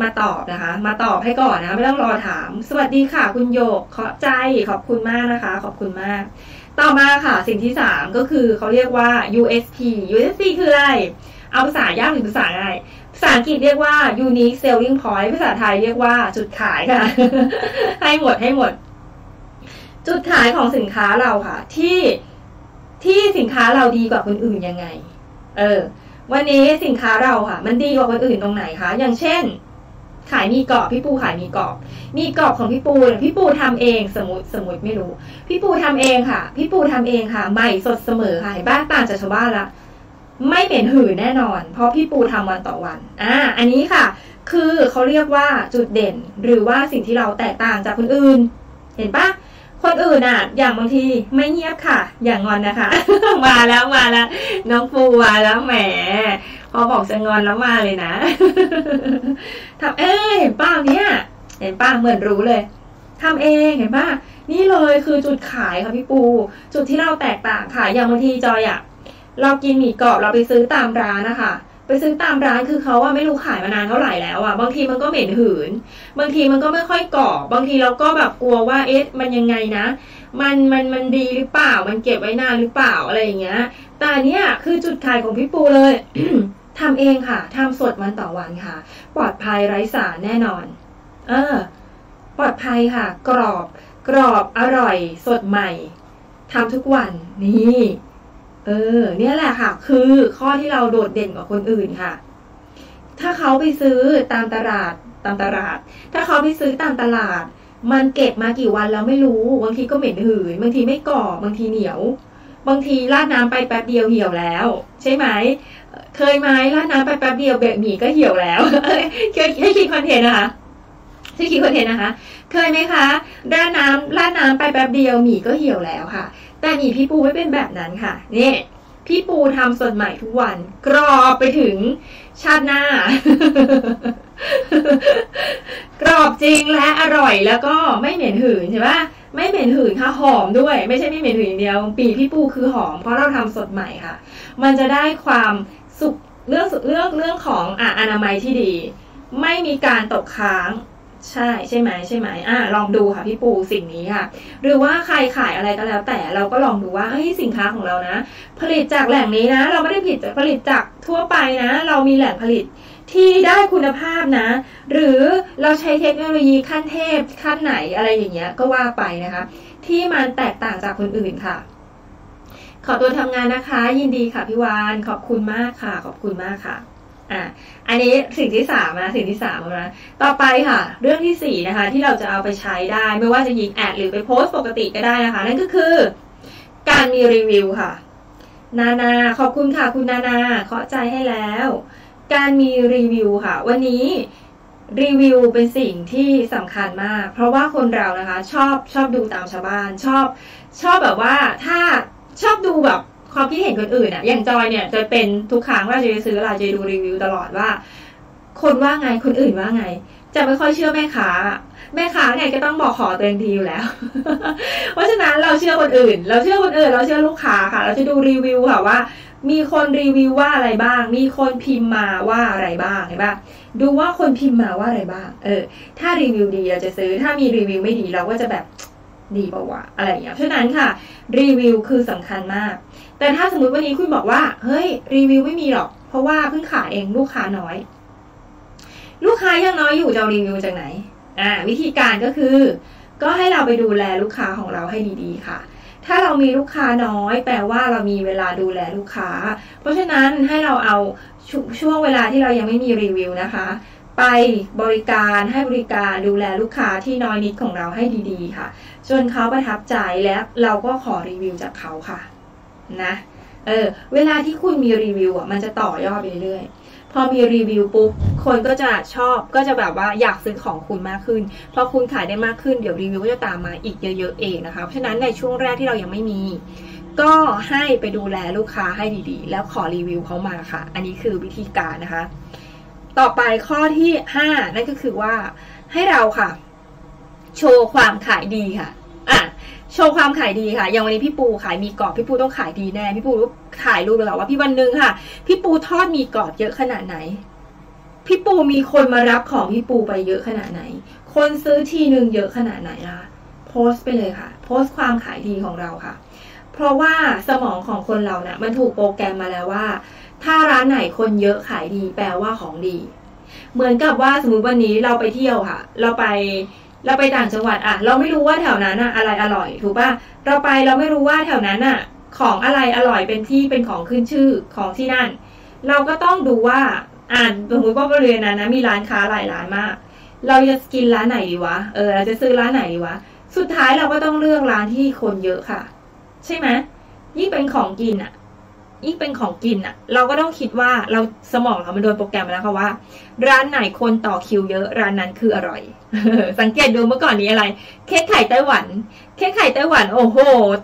มาตอบนะคะมาตอบให้ก่อนนะไม่ต้องรอถามสวัสดีค่ะคุณโยกขอบใจขอบคุณมากนะคะขอบคุณมากต่อมาค่ะสิ่งที่3ก็คือเขาเรียกว่า USP USP คืออะไรเอาภาษายากหรือภาษาง่ายภาษาอังกฤษเรียกว่า unique selling point ภาษาไทยเรียกว่าจุดขายค่ะ ให้หมด จุดขายของสินค้าเราค่ะที่สินค้าเราดีกว่าคนอื่นยังไงวันนี้สินค้าเราค่ะมันดีกว่าคนอื่นตรงไหนคะอย่างเช่นขายมีกรอบพี่ปูขายมีกรอบของพี่ปูทำเองสมมติไม่รู้พี่ปูทำเองค่ะใหม่สดเสมอค่ะเห็นป่ะต่างจากชาวบ้านละไม่เป็นหืนแน่นอนเพราะพี่ปูทำวันต่อวันอันนี้ค่ะคือเขาเรียกว่าจุดเด่นหรือว่าสิ่งที่เราแตกต่างจากคนอื่นเห็นป่ะคนอื่นอย่างบางทีไม่เงียบค่ะอย่างงอนนะคะ มาแล้วน้องปูมาแล้วแหมพอบอกจะงอนแล้วมาเลยนะ ทำเห็นป่ะเนี่ยเห็นป่ะเหมือนรู้เลยทำเองเห็นป่ะนี่เลยคือจุดขายค่ะพี่ปูจุดที่เราแตกต่างค่ะอย่างบางทีจอยเรากินหมี่กรอบเราไปซื้อตามร้านนะคะไปซื้อตามร้านคือเขาไม่รู้ขายมานานเท่าไหร่แล้วบางทีมันก็เหม็นหืนบางทีมันก็ไม่ค่อยกรอบบางทีเราก็แบบกลัวว่ามันยังไงนะมันดีหรือเปล่ามันเก็บไว้นานหรือเปล่าอะไรอย่างเงี้ยแต่เนี่ยคือจุดขายของพี่ปูเลย ทำเองค่ะทำสดวันต่อวันค่ะปลอดภัยไร้สารแน่นอนปลอดภัยค่ะกรอบอร่อยสดใหม่ทำทุกวันนี่เนี่ยแหละค่ะคือข้อที่เราโดดเด่นกว่าคนอื่นค่ะถ้าเขาไปซื้อตามตลาดถ้าเขาไปซื้อตามตลาดมันเก็บมากี่วันแล้วไม่รู้บางทีก็เหม็นหืนบางทีไม่กรอบบางทีเหนียวบางทีราดน้ำไปแป๊บเดียวเหี่ยวแล้วใช่ไหมเคยไหมราดน้ำไปแป๊บเดียวเบะหมี่ก็เหี่ยวแล้วให้คิดคอนเทนต์นะคะเคยไหมคะราดน้ำไปแป๊บเดียวหมี่ก็เหี่ยวแล้วค่ะแต่หมี่พี่ปูไม่เป็นแบบนั้นค่ะนี่พี่ปูทำสดใหม่ทุกวันกรอบไปถึงชาติหน้า กรอบจริงและอร่อยแล้วก็ไม่เหม็นหืนใช่ปะไม่เหม็นหืนค่ะหอมด้วยไม่ใช่ไม่เหม็นหืนอย่างเดียวปีพี่ปูคือหอมเพราะเราทำสดใหม่ค่ะมันจะได้ความสุขเรื่องของอนามัยที่ดีไม่มีการตกค้างใช่ไหมลองดูค่ะพี่ปูสิ่งนี้ค่ะหรือว่าใครขายอะไรก็แล้วแต่เราก็ลองดูว่าสินค้าของเรานะผลิตจากแหล่งนี้นะเราไม่ได้ผลิตจากทั่วไปนะเรามีแหล่งผลิตที่ได้คุณภาพนะหรือเราใช้เทคโนโลยีขั้นเทพขั้นไหนอะไรอย่างเงี้ยก็ว่าไปนะคะที่มันแตกต่างจากคนอื่นค่ะขอตัวทำงานนะคะยินดีค่ะพี่วานขอบคุณมากค่ะอันนี้สิ่งที่สามนะต่อไปค่ะเรื่องที่สี่นะคะที่เราจะเอาไปใช้ได้ไม่ว่าจะยิงแอดหรือไปโพสต์ปกติก็ได้นะคะนั่นก็คือการมีรีวิวค่ะนานาขอบคุณค่ะคุณนานาขอใจให้แล้วการมีรีวิวค่ะวันนี้รีวิวเป็นสิ่งที่สำคัญมากเพราะว่าคนเรานะคะชอบดูตามชาวบ้านชอบแบบว่าถ้าชอบดูแบบความคิดเห็นคนอื่นอย่างจอยเนี่ยจะเป็นทุกครั้งว่าจะซื้ออะไรจะดูรีวิวตลอดว่าคนว่าไงคนอื่นว่าไงจะไม่ค่อยเชื่อแม่ค้าไงก็ต้องบอกขอตัวเองดีอยู่แล้ว เพราะฉะนั้นเราเชื่อคนอื่นเราเชื่อลูกค้าค่ะเราจะดูรีวิวค่ะว่ามีคนรีวิวว่าอะไรบ้างมีคนพิมพ์มาว่าอะไรบ้างเห็นปะดูว่าคนพิมพ์มาว่าอะไรบ้างถ้ารีวิวดีเราจะซื้อถ้ามีรีวิวไม่ดีเราก็จะแบบดีเปล่าวะอะไรอย่างเงี้ยเพราะฉะนั้นค่ะรีวิวคือสำคัญมากแต่ถ้าสมมุติวันนี้คุณบอกว่าเฮ้ยรีวิวไม่มีหรอกเพราะว่าเพิ่งขายเองลูกค้าน้อยลูกค้ายังน้อยอยู่จะรีวิวจากไหนวิธีการก็คือก็ให้เราไปดูแลลูกค้าของเราให้ดีๆค่ะถ้าเรามีลูกค้าน้อยแปลว่าเรามีเวลาดูแลลูกค้าเพราะฉะนั้นให้เราเอาช่วงเวลาที่เรายังไม่มีรีวิวนะคะไปบริการให้บริการดูแลลูกค้าที่น้อยนิดของเราให้ดีๆค่ะจนเขาประทับใจและเราก็ขอรีวิวจากเขาค่ะนะเวลาที่คุณมีรีวิวมันจะต่อยอดไปเรื่อยพอมีรีวิวปุ๊บคนก็จะชอบก็จะแบบว่าอยากซื้อของคุณมากขึ้นพอคุณขายได้มากขึ้นเดี๋ยวรีวิวก็จะตามมาอีกเยอะๆเองนะคะเพราะฉะนั้นในช่วงแรกที่เรายังไม่มีก็ให้ไปดูแลลูกค้าให้ดีๆแล้วขอรีวิวเขามาค่ะอันนี้คือวิธีการนะคะต่อไปข้อที่5นั่นก็คือว่าให้เราค่ะโชว์ความขายดีค่ะโชว์ความขายดีค่ะอย่างวันนี้พี่ปูขายมีกรอบพี่ปูต้องขายดีแน่พี่ปูขายรูปเลยค่ะว่าพี่วันนึงค่ะพี่ปูทอดมีกรอบเยอะขนาดไหนพี่ปูมีคนมารับของพี่ปูไปเยอะขนาดไหนคนซื้อทีนึงเยอะขนาดไหนล่ะโพสต์ไปเลยค่ะโพสต์ความขายดีของเราค่ะเพราะว่าสมองของคนเราเนี่ยมันถูกโปรแกรมมาแล้วว่าถ้าร้านไหนคนเยอะขายดีแปลว่าของดีเหมือนกับว่าสมมติวันนี้เราไปเที่ยวค่ะเราไป เราไปต่างจังหวัดอ่ะเราไม่รู้ว่าแถวนั้นอ่ะอะไรอร่อยถูกป่ะเราไปเราไม่รู้ว่าแถวนั้นอ่ะของอะไรอร่อยเป็นที่เป็นของขึ้นชื่อของที่นั่นเราก็ต้องดูว่าสมมติว่าบริเวณนั้นนะมีร้านค้าหลายร้านมากเราจะกินร้านไหนดีวะเราจะซื้อร้านไหนดีวะสุดท้ายเราก็ต้องเลือกร้านที่คนเยอะค่ะใช่ไหมยิ่งเป็นของกินอ่ะยิ่งเป็นของกินอ่ะเราก็ต้องคิดว่าเราสมองเรามันโดนโปรแกรมมาแล้วค่ะว่าร้านไหนคนต่อคิวเยอะร้านนั้นคืออร่อย สังเกตดูเมื่อก่อนนี้อะไรเค้กไข่ไต้หวันโอ้โห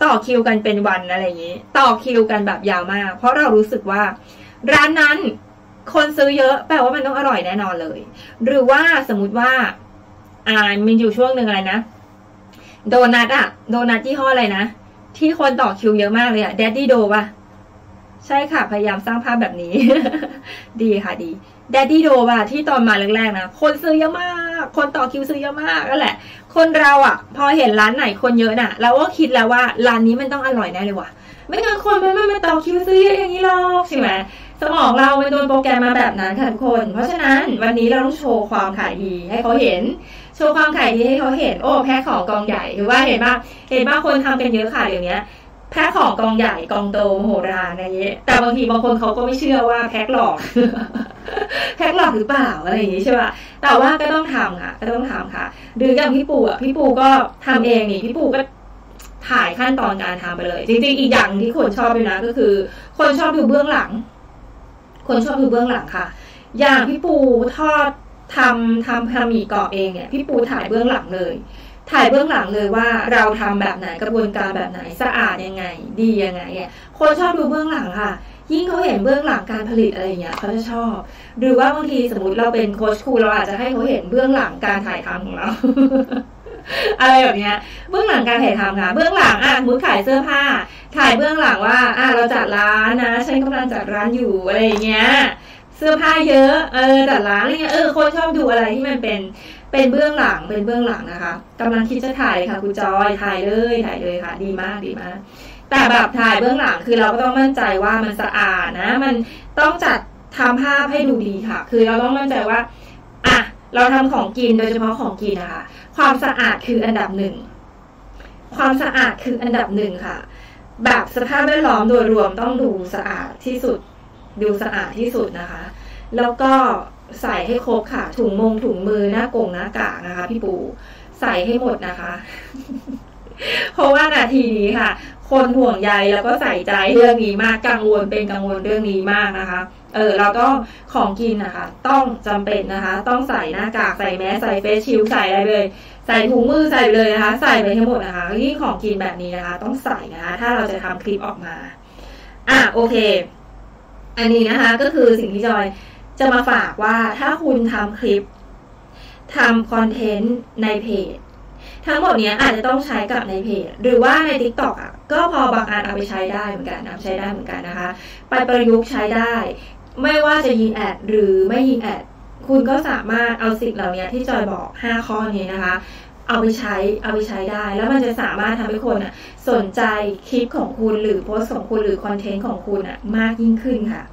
ต่อคิวกันเป็นวันอะไรอย่างนี้ต่อคิวกันแบบยาวมากเพราะเรารู้สึกว่าร้านนั้นคนซื้อเยอะแปลว่ามันต้องอร่อยแน่นอนเลยหรือว่าสมมุติว่ามันอยู่ช่วงหนึ่งอะไรนะโดนัทอะโดนัทยี่ห้ออะไรนะที่คนต่อคิวเยอะมากเลยอะแดดดี้โดป่ะใช่ค่ะพยายามสร้างภาพแบบนี้ ดีค่ะดีแดดดี้โดป่ะที่ตอนมาแรกๆนะคนซื้อเยอะมากคนต่อคิวซื้อเยอะมากนั่นแหละคนเราอะพอเห็นร้านไหนคนเยอะน่ะเราก็คิดแล้วว่าร้านนี้มันต้องอร่อยแน่เลยว่ะไม่งั้นคนมันไม่ต่อคิวซื้อเยอะอย่างนี้หรอกใช่ไหมสมองเรามันโดนโปรแกรมมาแบบนั้นค่ะทุกคนเพราะฉะนั้นวันนี้เราต้องโชว์ความขายดีให้เขาเห็นโชว์ความขายดีให้เขาเห็นโอ้แพ้ของกองใหญ่หรือว่าเห็นบ้างคนทำเป็นเยอะค่ะอย่างเงี้ยแพ้ของกองใหญ่กองโตโหราอะไรเงี้ยแต่บางทีบางคนเขาก็ไม่เชื่อว่าแพ้หลอก แพ้หลอกหรือเปล่าอะไรอย่างงี้ใช่ป่ะแต่ว่าก็ต้องทำค่ะก็ต้องทำค่ะหรืออย่างพี่ปู่อ่ะพี่ปู่ก็ทำเองนี่พี่ปู่ก็ถ่ายขั้นตอนการทำไปเลยจริงๆอีกอย่างที่คนชอบเลยนะก็คือคนชอบดูเบื้องหลังค่ะอย่างพี่ปูทอดทำหมี่กรอบเองเนี่ยพี่ปูถ่ายเบื้องหลังเลยว่าเราทำแบบไหนกระบวนการแบบไหนสะอาดยังไงดียังไงเนี่ยคนชอบดูเบื้องหลังค่ะยิ่งเขาเห็นเบื้องหลังการผลิตอะไรเงี้ยเขาจะชอบหรือว่าบางทีสมมติเราเป็นโค้ชครูเราอาจจะให้เขาเห็นเบื้องหลังการถ่ายทำของเรา อะไรแบบเนี้ยเบื้องหลังการถ่ายทำค่ะเบื้องหลังมือขายเสื้อผ้าถ่ายเบื้องหลังว่าเราจัดร้านนะฉันกำลังจัดร้านอยู่อะไรอย่างเงี้ยเสื้อผ้าเยอะจัดร้านอะไรเงี้ยคนชอบดูอะไรที่มันเป็นเบื้องหลังนะคะกำลังคิดจะถ่ายค่ะคุณจอยถ่ายเลยค่ะดีมากแต่แบบถ่ายเบื้องหลังคือเราก็ต้องมั่นใจว่ามันสะอาดนะมันต้องจัดทำภาพให้ดูดีค่ะคือเราต้องมั่นใจว่าเราทำของกินโดยเฉพาะของกินนะคะความสะอาดคืออันดับหนึ่งค่ะแบบสภาพแวดล้อมโดยรวมต้องดูสะอาดที่สุดนะคะแล้วก็ใส่ให้ครบค่ะถุงมือหน้ากงหน้ากากนะคะพี่ปูใส่ให้หมดนะคะ เพราะว่านาทีนี้ค่ะคนห่วงใยแล้วก็ใส่ใจเรื่องนี้มากกังวลเรื่องนี้มากนะคะเราต้องของกินนะคะต้องจำเป็นนะคะต้องใส่หน้ากากใส่แมสใส่เฟซชิลด์ใส่อะไรเลยใส่ถุงมือใส่เลยนะคะใส่ไปให้หมดนะคะยิ่งของกินแบบนี้นะคะต้องใส่นะคะถ้าเราจะทำคลิปออกมาโอเคอันนี้นะคะก็คือสิ่งที่จอยจะมาฝากว่าถ้าคุณทำคลิปทำคอนเทนต์ในเพจทั้งหมดเนี้ยอาจจะต้องใช้กับในเพจหรือว่าใน TikTok อ่ะก็พอบางอันเอาไปใช้ได้เหมือนกันนะคะไปประยุกต์ใช้ได้ไม่ว่าจะยิงแอดหรือไม่ยิงแอดคุณก็สามารถเอาสิ่งเหล่านี้ที่จอยบอก5ข้อนี้นะคะเอาไปใช้ได้แล้วมันจะสามารถทำให้คนสนใจคลิปของคุณหรือโพสต์ของคุณหรือคอนเทนต์ของคุณมากยิ่งขึ้นค่ะ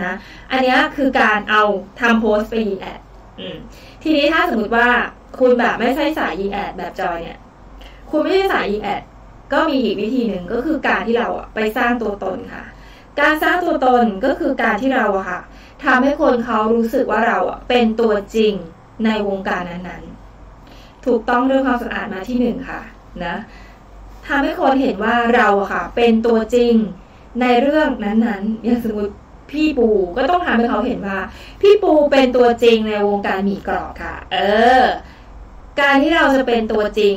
นะอันนี้คือการเอาทำโพสต์ไปยิงแอดทีนี้ถ้าสมมติว่าคุณแบบไม่ใช่สายยิงแอดแบบจอยเนี่ยคุณไม่ใช่สายยิงแอดก็มีอีกวิธีหนึ่งก็คือการที่เราไปสร้างตัวตนค่ะการสร้างตัวตนก็คือการที่เราค่ะทำให้คนเขารู้สึกว่าเราเป็นตัวจริงในวงการนั้นๆถูกต้องเรื่องความสะอาดมาที่หนึ่งค่ะนะทำให้คนเห็นว่าเราค่ะเป็นตัวจริงในเรื่องนั้นๆอย่างสมมติพี่ปูก็ต้องทำให้เขาเห็นว่าพี่ปูเป็นตัวจริงในวงการหมี่กรอบค่ะการที่เราจะเป็นตัวจริง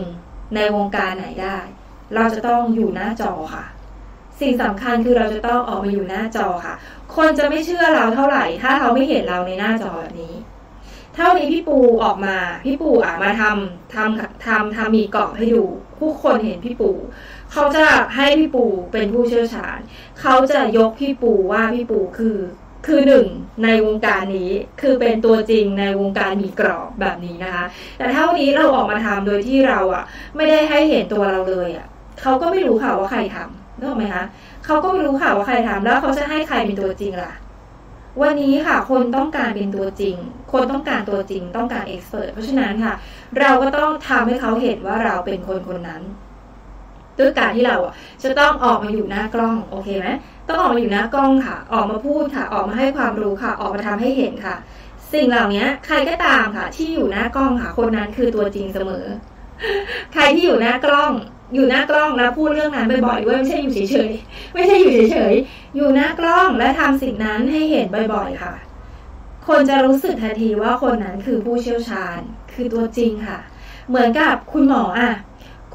ในวงการไหนได้เราจะต้องอยู่หน้าจอค่ะสิ่งสำคัญคือเราจะต้องออกมาอยู่หน้าจอค่ะคนจะไม่เชื่อเราเท่าไหร่ถ้าเขาไม่เห็นเราในหน้าจอแบบนี้เท่านี้พี่ปูออกมาพี่ปูมาทำหมี่กรอบให้ดูผู้คนเห็นพี่ปูเขาจะให้พี่ปูเป็นผู้เชี่ยวชาญเขาจะยกพี่ปูว่าพี่ปูคือหนึ่งในวงการนี้คือเป็นตัวจริงในวงการหมี่กรอบแบบนี้นะคะแต่เท่านี้เราออกมาทำโดยที่เราไม่ได้ให้เห็นตัวเราเลยเขาก็ไม่รู้ค่ะว่าใครทำรู้ไหมคะเขาก็ไม่รู้ค่ะว่าใครทำแล้วเขาจะให้ใครเป็นตัวจริงล่ะ วันนี้ค่ะคนต้องการเป็นตัวจริงคนต้องการตัวจริงต้องการเอ็กซ์เพิร์ทเพราะฉะนั้นค่ะเราก็ต้องทำให้เขาเห็นว่าเราเป็นคนคนนั้นด้วยการที่เราจะต้องออกมาอยู่หน้ากล้องโอเคไหมต้องออกมาอยู่หน้ากล้องค่ะออกมาพูดค่ะออกมาให้ความรู้ค่ะออกมาทำให้เห็นค่ะสิ่งเหล่านี้ใครก็ตามค่ะที่อยู่หน้ากล้องค่ะคนนั้นคือตัวจริงเสมอใครที่อยู่หน้ากล้องแล้วพูดเรื่องนั้นบ่อยๆด้วยไม่ใช่อยู่เฉยๆอยู่หน้ากล้องและทำสิ่งนั้นให้เห็นบ่อยๆค่ะคนจะรู้สึกทันทีว่าคนนั้นคือผู้เชี่ยวชาญคือตัวจริงค่ะเหมือนกับคุณหมอ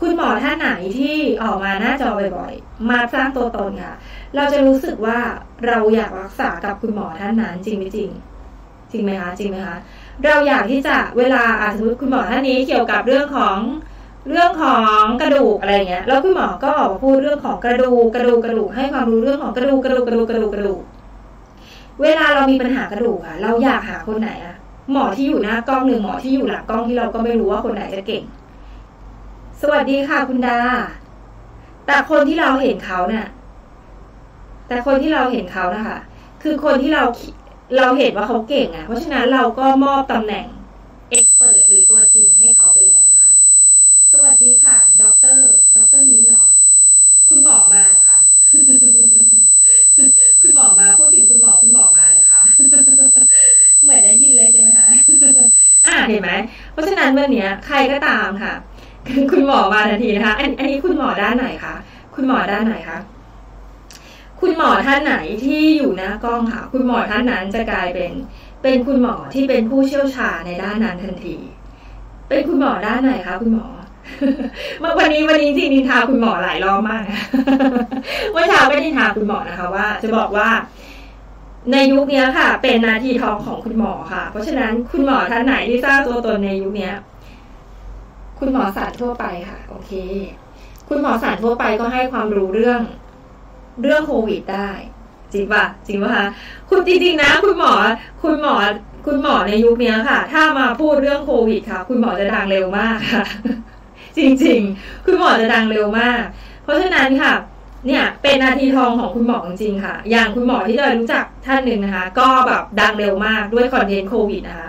คุณหมอท่านไหนที่ออกมาหน้าจอบ่อยๆมาสร้างตัวตนค่ะเราจะรู้สึกว่าเราอยากรักษากับคุณหมอท่านนั้นจริงไหมจริงไหมคะเราอยากที่จะเวลาสมมติคุณหมอท่านนี้เกี่ยวกับเรื่องของกระดูกอะไรเงี้ยแล้วคุณหมอก็ออกมาพูดเรื่องของกระดูกให้ความรู้เรื่องของกระดูกเวลาเรามีปัญหากระดูกเราอยากหาคนไหนหมอที่อยู่หน้ากล้องหนึ่งหมอที่อยู่หลังกล้องที่เราก็ไม่รู้ว่าคนไหนจะเก่งสวัสดีค่ะคุณดาแต่คนที่เราเห็นเขาเนี่ยนะคะคือคนที่เราเห็นว่าเขาเก่งเพราะฉะนั้นเราก็มอบตำแหน่งเอ็กซ์เพิร์ทหรือตัวจริงให้เขาไปแล้วนะคะสวัสดีค่ะดร.มิ้นเหรอคุณหมอมาเหรอคะคุณหมอมาพูดถึงคุณหมอมาเหรอคะเหมือนได้ยินเลยใช่ไหมคะเห็นไหมเพราะฉะนั้นวันนี้ใครก็ตามค่ะคุณหมอมาทันทีนะคะอันนี้คุณหมอด้านไหนคะคุณหมอท่านไหนที่อยู่หน้ากล้องค่ะคุณหมอท่านนั้นจะกลายเป็นคุณหมอที่เป็นผู้เชี่ยวชาญในด้านนั้นทันทีเป็นคุณหมอด้านไหนคะคุณหมอวันนี้จริงนินทาคุณหมอหลายรอบมากเมื่อเช้าก็นินทาคุณหมอนะคะว่าจะบอกว่าในยุคนี้ค่ะเป็นนาทีทองของคุณหมอค่ะเพราะฉะนั้นคุณหมอท่านไหนที่สร้างตัวตนในยุคนี้คุณหมอสารทั่วไปค่ะโอเคคุณหมอสารทั่วไปก็ให้ความรู้เรื่องโควิดได้จริงป่ะคะคุณจริงๆนะคุณหมอในยุคนี้ค่ะถ้ามาพูดเรื่องโควิดค่ะคุณหมอจะดังเร็วมากค่ะจริงๆคุณหมอจะดังเร็วมากเพราะฉะนั้นค่ะเนี่ยเป็นนาทีทองของคุณหมอจริงๆค่ะอย่างคุณหมอที่เรารู้จักท่านหนึ่งนะคะก็แบบดังเร็วมากด้วยคอนเทนต์โควิดนะคะ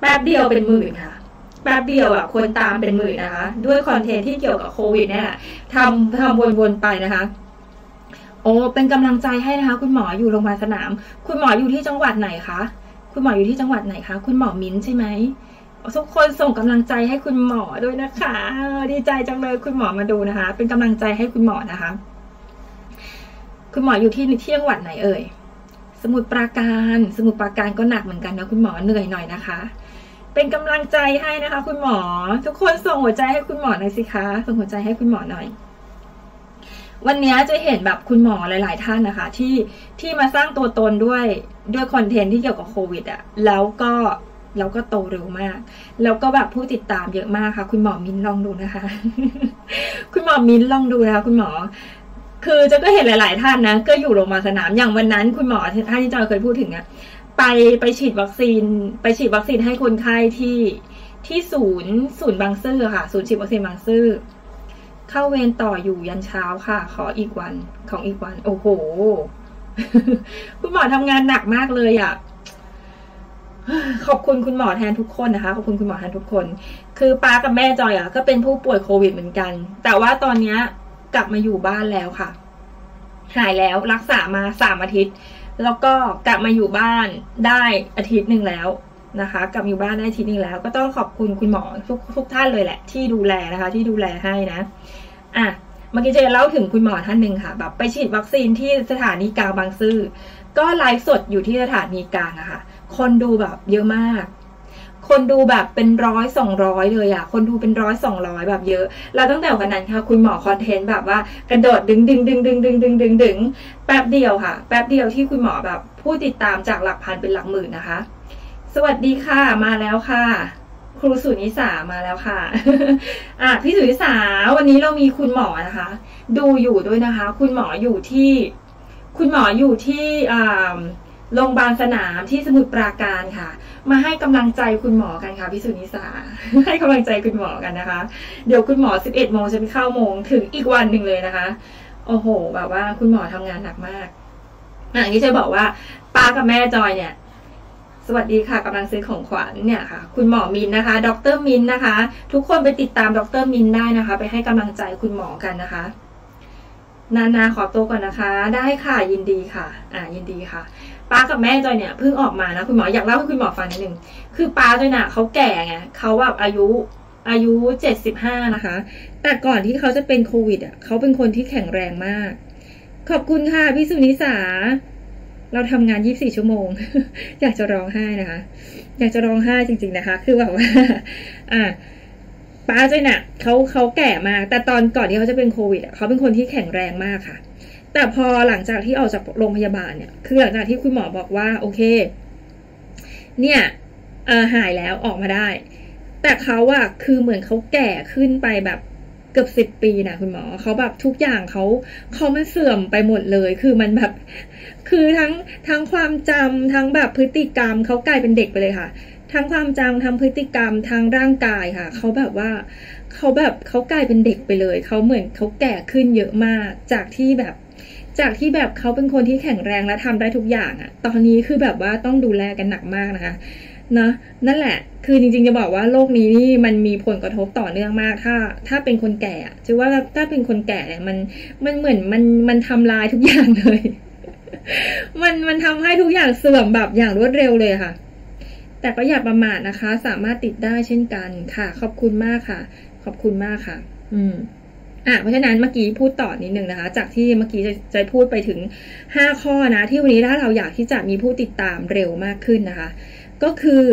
แป๊บเดียวเป็นหมื่นค่ะแป๊บเดียวคนตามเป็นหมื่นนะคะด้วยคอนเทนต์ที่เกี่ยวกับโควิดเนี่ยทำวนๆไปนะคะโอ้เป็นกำลังใจให้นะคะคุณหมออยู่โรงพยาบาลสนามคุณหมออยู่ที่จังหวัดไหนคะคุณหมอมิ้นใช่ไหมทุกคนส่งกำลังใจให้คุณหมอด้วยนะคะดีใจจังเลยคุณหมอมาดูนะคะเป็นกำลังใจให้คุณหมอนะคะคุณหมออยู่ที่จังหวัดไหนเอ่ยสมุทรปราการก็หนักเหมือนกันนะคุณหมอเหนื่อยหน่อยนะคะเป็นกำลังใจให้นะคะคุณหมอทุกคนส่งหัวใจให้คุณหมอหน่อยสิคะส่งหัวใจให้คุณหมอหน่อยวันนี้จะเห็นแบบคุณหมอหลายๆท่านนะคะที่มาสร้างตัวตนด้วยคอนเทนต์ที่เกี่ยวกับโควิดแล้วก็โตเร็วมากแล้วก็แบบผู้ติดตามเยอะมากค่ะคุณหมอมิ้นลองดูนะคะ คุณหมอมิ้นลองดูนะคะคุณหมอคือจะก็เห็นหลายๆท่านนะก็อยู่โรงพยาบาลสนามอย่างวันนั้นคุณหมอท่านที่จอยเคยพูดถึงไปฉีดวัคซีนให้คนไข้ที่ศูนย์บางซื่อค่ะศูนย์ฉีดวัคซีนบางซื่อเข้าเวรต่ออยู่ยันเช้าค่ะขออีกวันโอ้โห คุณหมอทำงานหนักมากเลยขอบคุณคุณหมอแทนทุกคนนะคะขอบคุณคุณหมอแทนทุกคนคือป้ากับแม่จอยก็เป็นผู้ป่วยโควิดเหมือนกันแต่ว่าตอนนี้กลับมาอยู่บ้านแล้วค่ะหายแล้วรักษามา3 อาทิตย์แล้วก็กลับมาอยู่บ้านได้1 อาทิตย์แล้วนะคะกลับอยู่บ้านได้1 อาทิตย์แล้วก็ต้องขอบคุณคุณหมอทุกท่านเลยแหละที่ดูแลนะคะที่ดูแลให้นะเมื่อกี้เจเล่าถึงคุณหมอท่านหนึ่งค่ะแบบไปฉีดวัคซีนที่สถานีกลางบางซื่อก็ไลฟ์สดอยู่ที่สถานีกลางค่ะคนดูแบบเยอะมากคนดูแบบเป็น100-200เลยคนดูเป็น100-200แบบเยอะแล้วตั้งแต่วันนั้นค่ะคุณหมอคอนเทนต์แบบว่ากระโดดดึงแป๊บเดียวที่คุณหมอแบบผู้ติดตามจากหลักพันเป็นหลักหมื่นนะคะสวัสดีค่ะมาแล้วค่ะครูสุนิสามาแล้วค่ะพี่สุนิสาวันนี้เรามีคุณหมอนะคะดูอยู่ด้วยนะคะคุณหมออยู่ที่โรงพยาบาลสนามที่สมุทรปราการค่ะมาให้กำลังใจคุณหมอกันค่ะพี่สุนิสาให้กำลังใจคุณหมอกันนะคะเดี๋ยวคุณหมอ11 โมงจะไปเข้าโมงถึงอีกวันหนึ่งเลยนะคะโอ้โหแบบว่าคุณหมอทำงานหนักมาก อย่างที่เชยบอกว่าป้ากับแม่จอยเนี่ยสวัสดีค่ะกำลังซื้อของขวัญเนี่ยค่ะคุณหมอมินนะคะดร.มินนะคะทุกคนไปติดตามดร.มินได้นะคะไปให้กำลังใจคุณหมอกันนะคะนานาขอตัวก่อนนะคะได้ค่ะยินดีค่ะยินดีค่ะป้ากับแม่จอยเนี่ยเพิ่งออกมานะคุณหมออยากเล่าให้คุณหมอฟังนิดนึงคือป้าจอยน่ะเขาแก่ไงเขาแบบอายุ75นะคะแต่ก่อนที่เขาจะเป็นโควิดอ่ะเขาเป็นคนที่แข็งแรงมากขอบคุณค่ะพี่สุนิสาเราทำงาน24ชั่วโมงอยากจะร้องไห้นะคะอยากจะร้องไห้จริงๆนะคะคือแบบว่าป้าจอยน่ะเขาแก่มากแต่ตอนก่อนที่เขาจะเป็นโควิดเขาเป็นคนที่แข็งแรงมากค่ะแต่พอหลังจากที่ออกจากโรงพยาบาลเนี่ยคือหลังจากที่คุณหมอบอกว่าโอเคเนี่ยหายแล้วออกมาได้แต่เขาอะคือเหมือนเขาแก่ขึ้นไปแบบเกือบ10 ปีนะคุณหมอเขาแบบทุกอย่างเขามันเสื่อมไปหมดเลยคือมันแบบคือทั้งความจำทั้งแบบพฤติกรรมเขากลายเป็นเด็กไปเลยค่ะทั้งความจำทั้งพฤติกรรมทั้งร่างกายค่ะเขาแบบว่าเขากลายเป็นเด็กไปเลยเขาเหมือนเขาแก่ขึ้นเยอะมากจากที่แบบเขาเป็นคนที่แข็งแรงและทำได้ทุกอย่างอะตอนนี้คือแบบว่าต้องดูแลกันหนักมากนะคะนะนั่นแหละคือจริงๆจะบอกว่าโรคนี้นี่มันมีผลกระทบต่อเนื่องมากถ้าเป็นคนแก่ชื่อว่าถ้าเป็นคนแก่เนี่ยมันเหมือนมันทำลายทุกอย่างเลย มันทำให้ทุกอย่างเสื่อมแบบอย่างรวดเร็วเลยค่ะแต่ก็อย่าประมาทนะคะสามารถติดได้เช่นกันค่ะขอบคุณมากค่ะขอบคุณมากค่ะเพราะฉะนั้นเมื่อกี้พูดต่อนิดนึงนะคะจากที่เมื่อกี้จะพูดไปถึง5ข้อนะที่วันนี้ถ้าเราอยากที่จะมีผู้ติดตามเร็วมากขึ้นนะคะก็คือ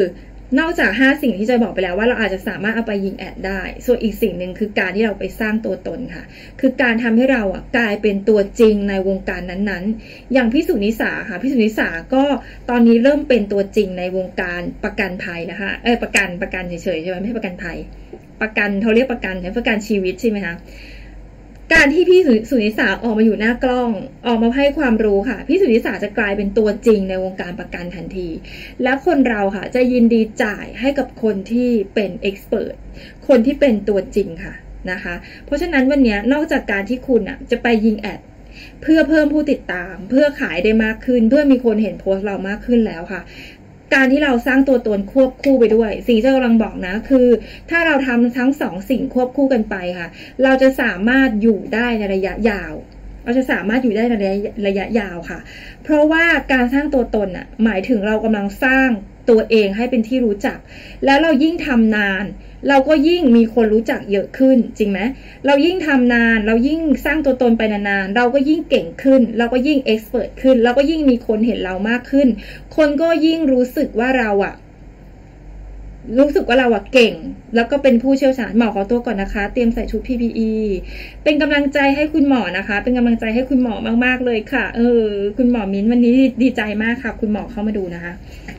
นอกจาก5สิ่งที่จะบอกไปแล้วว่าเราอาจจะสามารถเอาไปยิงแอดได้ส่วนอีกสิ่งหนึ่งคือการที่เราไปสร้างตัวตนค่ะคือการทำให้เรากลายเป็นตัวจริงในวงการนั้นๆอย่างพี่สุนิสาค่ะพี่สุนิสาก็ตอนนี้เริ่มเป็นตัวจริงในวงการประกันภัยนะคะประกันเฉยๆใช่ไหมไม่ใช่ประกันภัยประกันเขาเรียกประกันใช่ประกันชีวิตใช่ไหมคะการที่พี่สุนิสาออกมาอยู่หน้ากล้องออกมาให้ความรู้ค่ะพี่สุนิสาจะกลายเป็นตัวจริงในวงการประกันทันทีและคนเราค่ะจะยินดีจ่ายให้กับคนที่เป็นเอ็กซ์เพรสคนที่เป็นตัวจริงค่ะนะคะเพราะฉะนั้นวันนี้นอกจากการที่คุณจะไปยิงแอดเพื่อเพิ่มผู้ติดตามเพื่อขายได้มากขึ้นเพื่อมีคนเห็นโพสต์เรามากขึ้นแล้วค่ะการที่เราสร้างตัวตนควบคู่ไปด้วยสิ่งที่กำลังบอกนะคือถ้าเราทำทั้ง2สิ่งควบคู่กันไปค่ะเราจะสามารถอยู่ได้ในระยะยาวเราจะสามารถอยู่ได้ในระยะยาวค่ะเพราะว่าการสร้างตัวตนหมายถึงเรากำลังสร้างตัวเองให้เป็นที่รู้จักแล้วเรายิ่งทำนานเราก็ยิ่งมีคนรู้จักเยอะขึ้นจริงไหมเรายิ่งทำนานเรายิ่งสร้างตัวตนไปนานๆเราก็ยิ่งเก่งขึ้นเราก็ยิ่งเอ็กซ์เพรสขึ้นเราก็ยิ่งมีคนเห็นเรามากขึ้นคนก็ยิ่งรู้สึกว่าเราเก่งแล้วก็เป็นผู้เชี่ยวชาญหมอขอตัวก่อนนะคะเตรียมใส่ชุด PPE เป็นกำลังใจให้คุณหมอนะคะเป็นกำลังใจให้คุณหมอมากๆเลยค่ะคุณหมอมิ้นวันนี้ดีใจมากค่ะคุณหมอเข้ามาดูนะคะ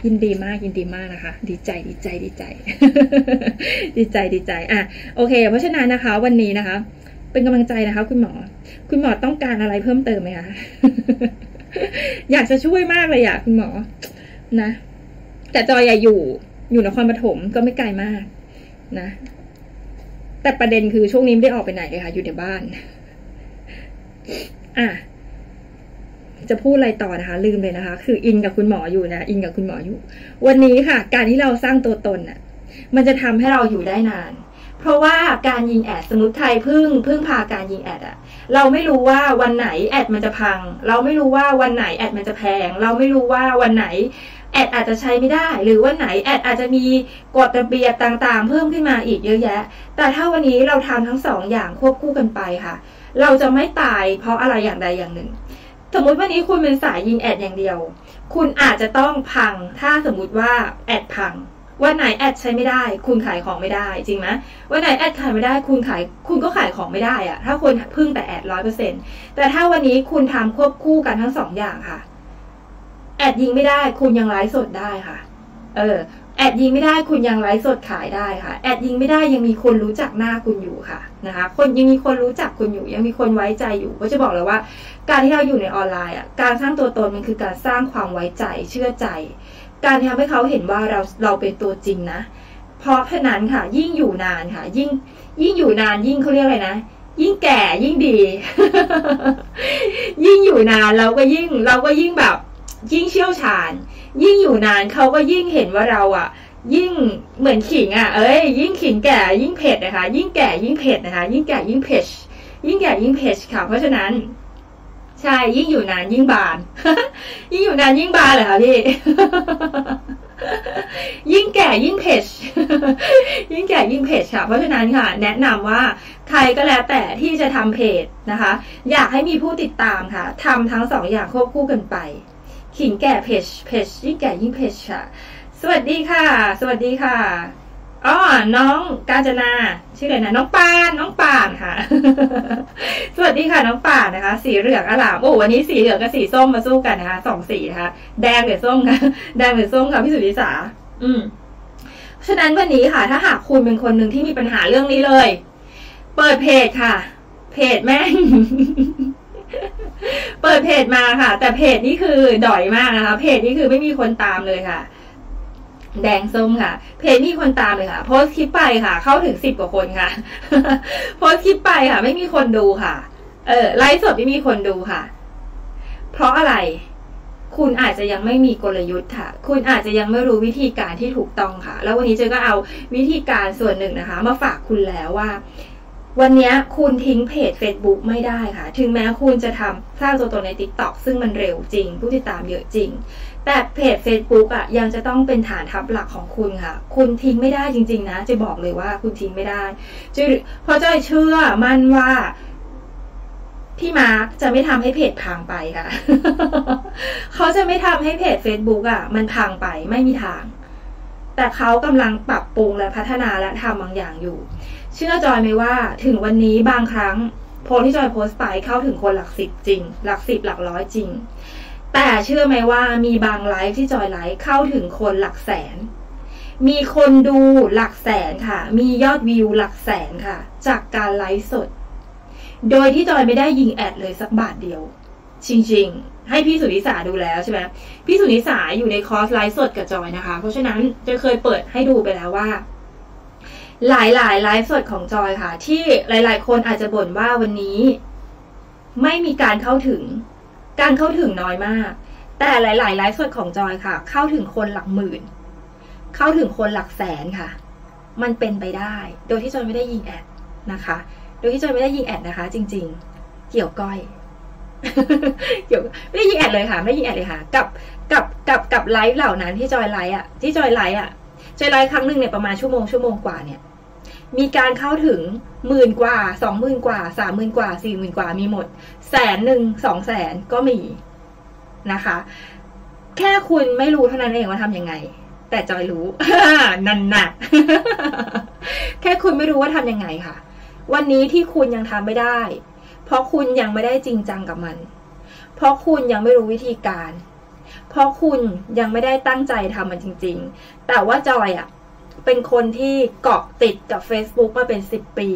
ยินดีมากยินดีมากนะคะดีใจ ดีใจโอเคเพราะฉะนั้นนะคะวันนี้นะคะเป็นกำลังใจนะคะคุณหมอต้องการอะไรเพิ่มเติมไหมคะ อยากจะช่วยมากเลยคุณหมอนะแต่จอยอยู่นครปฐมก็ไม่ไกลมากนะแต่ประเด็นคือช่วงนี้ไม่ได้ออกไปไหนเลยค่ะอยู่ในบ้านจะพูดอะไรต่อนะคะลืมเลยนะคะคืออินกับคุณหมออยู่นะอินกับคุณหมออยู่วันนี้ค่ะการที่เราสร้างตัวตนมันจะทำให้เราอยู่ได้นานเพราะว่าการยิงแอดสมมติไทยพึ่งพาการยิงแอดเราไม่รู้ว่าวันไหนแอดมันจะพังเราไม่รู้ว่าวันไหนแอดมันจะแพงเราไม่รู้ว่าวันไหนแอดอาจจะใช้ไม่ได้หรือว่าไหนแอดอาจจะมีกฎระเบียบต่างๆเพิ่มขึ้นมาอีกเยอะแยะแต่ถ้าวันนี้เราทำทั้ง2อย่างควบคู่กันไปค่ะเราจะไม่ตายเพราะอะไรอย่างใดอย่างหนึ่งสมมุติวันนี้คุณเป็นสายยิงแอดอย่างเดียวคุณอาจจะต้องพังถ้าสมมุติว่าแอดพังวันไหนแอดใช้ไม่ได้คุณขายของไม่ได้จริงไหมวันไหนแอดขายไม่ได้คุณก็ขายของไม่ได้ถ้าคนพึ่งแต่แอด 100% แต่ถ้าวันนี้คุณทำควบคู่กันทั้ง2อย่างค่ะแอดยิงไม่ได้คุณยังไลฟ์สดได้ค่ะแอดยิงไม่ได้คุณยังไลฟ์สดขายได้ค่ะแอดยิงไม่ได้ยังมีคนรู้จักหน้าคุณอยู่ค่ะนะคะคนยังมีคนรู้จักคุณอยู่ยังมีคนไว้ใจอยู่ก็จะบอกเลยว่าการที่เราอยู่ในออนไลน์การสร้างตัวตนมันคือการสร้างความไว้ใจเชื่อใจการทำให้เขาเห็นว่าเราเป็นตัวจริงนะเพราะฉะนั้นค่ะยิ่งอยู่นานค่ะยิ่งอยู่นานยิ่งเขาเรียกอะไรนะ ยิ่งแก่ยิ่งดี ยิ่งอยู่นานเราก็ยิ่งแบบยิ่งเชี่ยวชาญยิ่งอยู่นานเขาก็ยิ่งเห็นว่าเราอ่ะยิ่งเหมือนขิงอ่ะยิ่งขิงแก่ยิ่งเผ็ดนะคะยิ่งแก่ยิ่งเผ็ดนะคะยิ่งแก่ยิ่งเผ็ดยิ่งแก่ยิ่งเผ็ดค่ะเพราะฉะนั้นใช่ยิ่งอยู่นานยิ่งบาน ยิ่งอยู่นานยิ่งบานเหรอคะพี่ ยิ่งแก่ยิ่งเผ็ด ยิ่งแก่ยิ่งเผ็ดค่ะเพราะฉะนั้นค่ะแนะนำว่าใครก็แล้วแต่ที่จะทำเพจนะคะอยากให้มีผู้ติดตามค่ะทำทั้งสองอย่างควบคู่กันไปขิงแก่เพจยิ่งแก่ยิ่งเพจค่ะสวัสดีค่ะสวัสดีค่ะอ๋อน้องกาญจนาชื่ออะไรนะน้องปานค่ะ สวัสดีค่ะน้องปานนะคะสีเหลืองอลามโอ้วันนี้สีเหลืองกับสีส้มมาสู้กันนะคะสองสีนะคะแดงหรือส้มค่ะแดงหรือส้มค่ะพี่สุริษาฉะนั้นวันนี้ค่ะถ้าหากคุณเป็นคนหนึ่งที่มีปัญหาเรื่องนี้เลยเปิดเพจค่ะเพจแม่ง เปิดเพจมาค่ะแต่เพจนี้คือด่อยมากนะคะเพจนี้คือไม่มีคนตามเลยค่ะแดงส้มค่ะเพจมีคนตามเลยค่ะโพสคลิปไปค่ะเข้าถึง10 กว่าคนค่ะ โพสคลิปไปค่ะไม่มีคนดูค่ะไลฟ์สดไม่มีคนดูค่ะเพราะอะไรคุณอาจจะยังไม่มีกลยุทธ์ค่ะคุณอาจจะยังไม่รู้วิธีการที่ถูกต้องค่ะแล้ววันนี้เจ๊ก็เอาวิธีการส่วนหนึ่งนะคะมาฝากคุณแล้วว่าวันนี้คุณทิ้งเพจ Facebook ไม่ได้ค่ะถึงแม้คุณจะทำสร้างตัวตนใน TikTok ซึ่งมันเร็วจริงผู้ติดตามเยอะจริงแต่เพจ Facebook อ่ะยังจะต้องเป็นฐานทัพหลักของคุณค่ะคุณทิ้งไม่ได้จริงๆนะจะบอกเลยว่าคุณทิ้งไม่ได้เพราะเจ้าเชื่อมั่นว่าพี่มาร์คจะไม่ทำให้เพจพังไปค่ะ เขาจะไม่ทำให้เพจ Facebook อ่ะมันพังไปไม่มีทางแต่เขากำลังปรับปรุงและพัฒนาและทำบางอย่างอยู่เชื่อจอยไหมว่าถึงวันนี้บางครั้งโพสที่จอยโพสไปเข้าถึงคนหลัก 10จริงหลัก 10หลัก 100จริงแต่เชื่อไหมว่ามีบางไลฟ์ที่จอยไลฟ์เข้าถึงคนหลัก 100,000มีคนดูหลัก 100,000ค่ะมียอดวิวหลัก 100,000ค่ะจากการไลฟ์สดโดยที่จอยไม่ได้ยิงแอดเลยสักบาทเดียวจริงๆให้พี่สุนิสาดูแล้วใช่ไหมพี่สุนิสาอยู่ในคอร์สไลฟ์สดกับจอยนะคะเพราะฉะนั้นจอยเคยเปิดให้ดูไปแล้วว่าหลายๆไลฟ์สดของจอยค่ะที่หลายๆคนอาจจะบ่นว่าวันนี้ไม่มีการเข้าถึงน้อยมากแต่หลายๆไลฟ์สดของจอยค่ะเข้าถึงคนหลัก 10,000เข้าถึงคนหลัก 100,000ค่ะมันเป็นไปได้โดยที่จอยไม่ได้ยิงแอดนะคะจริงๆเกี่ยวก้อยไม่ได้ยิงแอดเลยค่ะไม่ได้ยิงแอดเลยค่ะกับไลฟ์เหล่านั้นที่จอยไลฟ์อ่ะครั้งหนึ่งเนี่ยประมาณชั่วโมงกว่าเนี่ยมีการเข้าถึง10,000 กว่า 20,000 กว่า 30,000 กว่า 40,000 กว่ามีหมด100,000 200,000ก็มีนะคะแค่คุณไม่รู้เท่านั้นเองว่าทำยังไงแต่จอยรู้ นั่นน่ะ แค่คุณไม่รู้ว่าทำยังไงค่ะวันนี้ที่คุณยังทำไม่ได้เพราะคุณยังไม่ได้จริงจังกับมันเพราะคุณยังไม่รู้วิธีการเพราะคุณยังไม่ได้ตั้งใจทำมันจริงๆแต่ว่าจอยอ่ะเป็นคนที่เกาะติดกับ Facebook มาเป็น10 ปี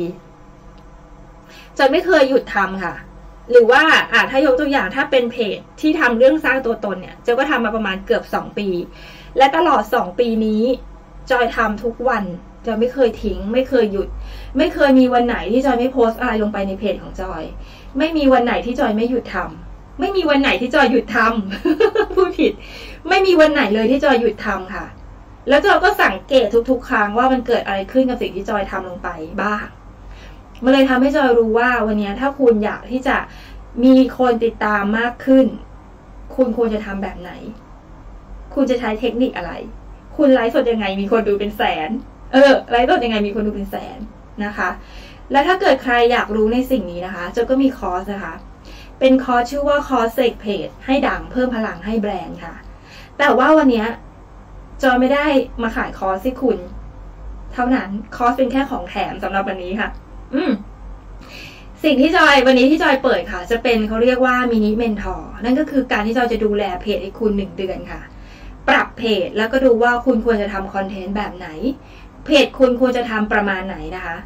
จอยไม่เคยหยุดทำค่ะหรือว่าถ้ายกตัวอย่างถ้าเป็นเพจที่ทำเรื่องสร้างตัวตนเนี่ยจอยก็ทำมาประมาณเกือบ2 ปีและตลอด2 ปีนี้จอยทำทุกวันจอยไม่เคยทิ้งไม่เคยหยุดไม่เคยมีวันไหนที่จอยไม่โพสต์อะไรลงไปในเพจของจอยไม่มีวันไหนที่จอยไม่หยุดทำไม่มีวันไหนที่จอยหยุดทำ พูดผิดไม่มีวันไหนเลยที่จอยหยุดทำค่ะแล้วจอยก็สังเกตทุกๆครั้งว่ามันเกิดอะไรขึ้นกับสิ่งที่จอยทำลงไปบ้างมันเลยทำให้จอยรู้ว่าวันนี้ถ้าคุณอยากที่จะมีคนติดตามมากขึ้นคุณควรจะทำแบบไหนคุณจะใช้เทคนิคอะไรคุณไลฟ์สดยังไงมีคนดูเป็น100,000ไลฟ์สดยังไงมีคนดูเป็น100,000นะคะและถ้าเกิดใครอยากรู้ในสิ่งนี้นะคะจอยก็มีคอร์สนะคะเป็นคอร์สชื่อว่าคอร์สเสกเพจให้ดังเพิ่มพลังให้แบรนด์ค่ะแต่ว่าวันนี้จอยไม่ได้มาขายคอร์สให้คุณเท่านั้นคอร์สเป็นแค่ของแถมสำหรับวันนี้ค่ะสิ่งที่จอยวันนี้ที่จอยเปิดค่ะจะเป็นเขาเรียกว่ามินิเมนทอร์นั่นก็คือการที่จอยจะดูแลเพจให้คุณ1 เดือนค่ะปรับเพจแล้วก็ดูว่าคุณควรจะทำคอนเทนต์แบบไหนเพจคุณควรจะทำประมาณไหนนะคะ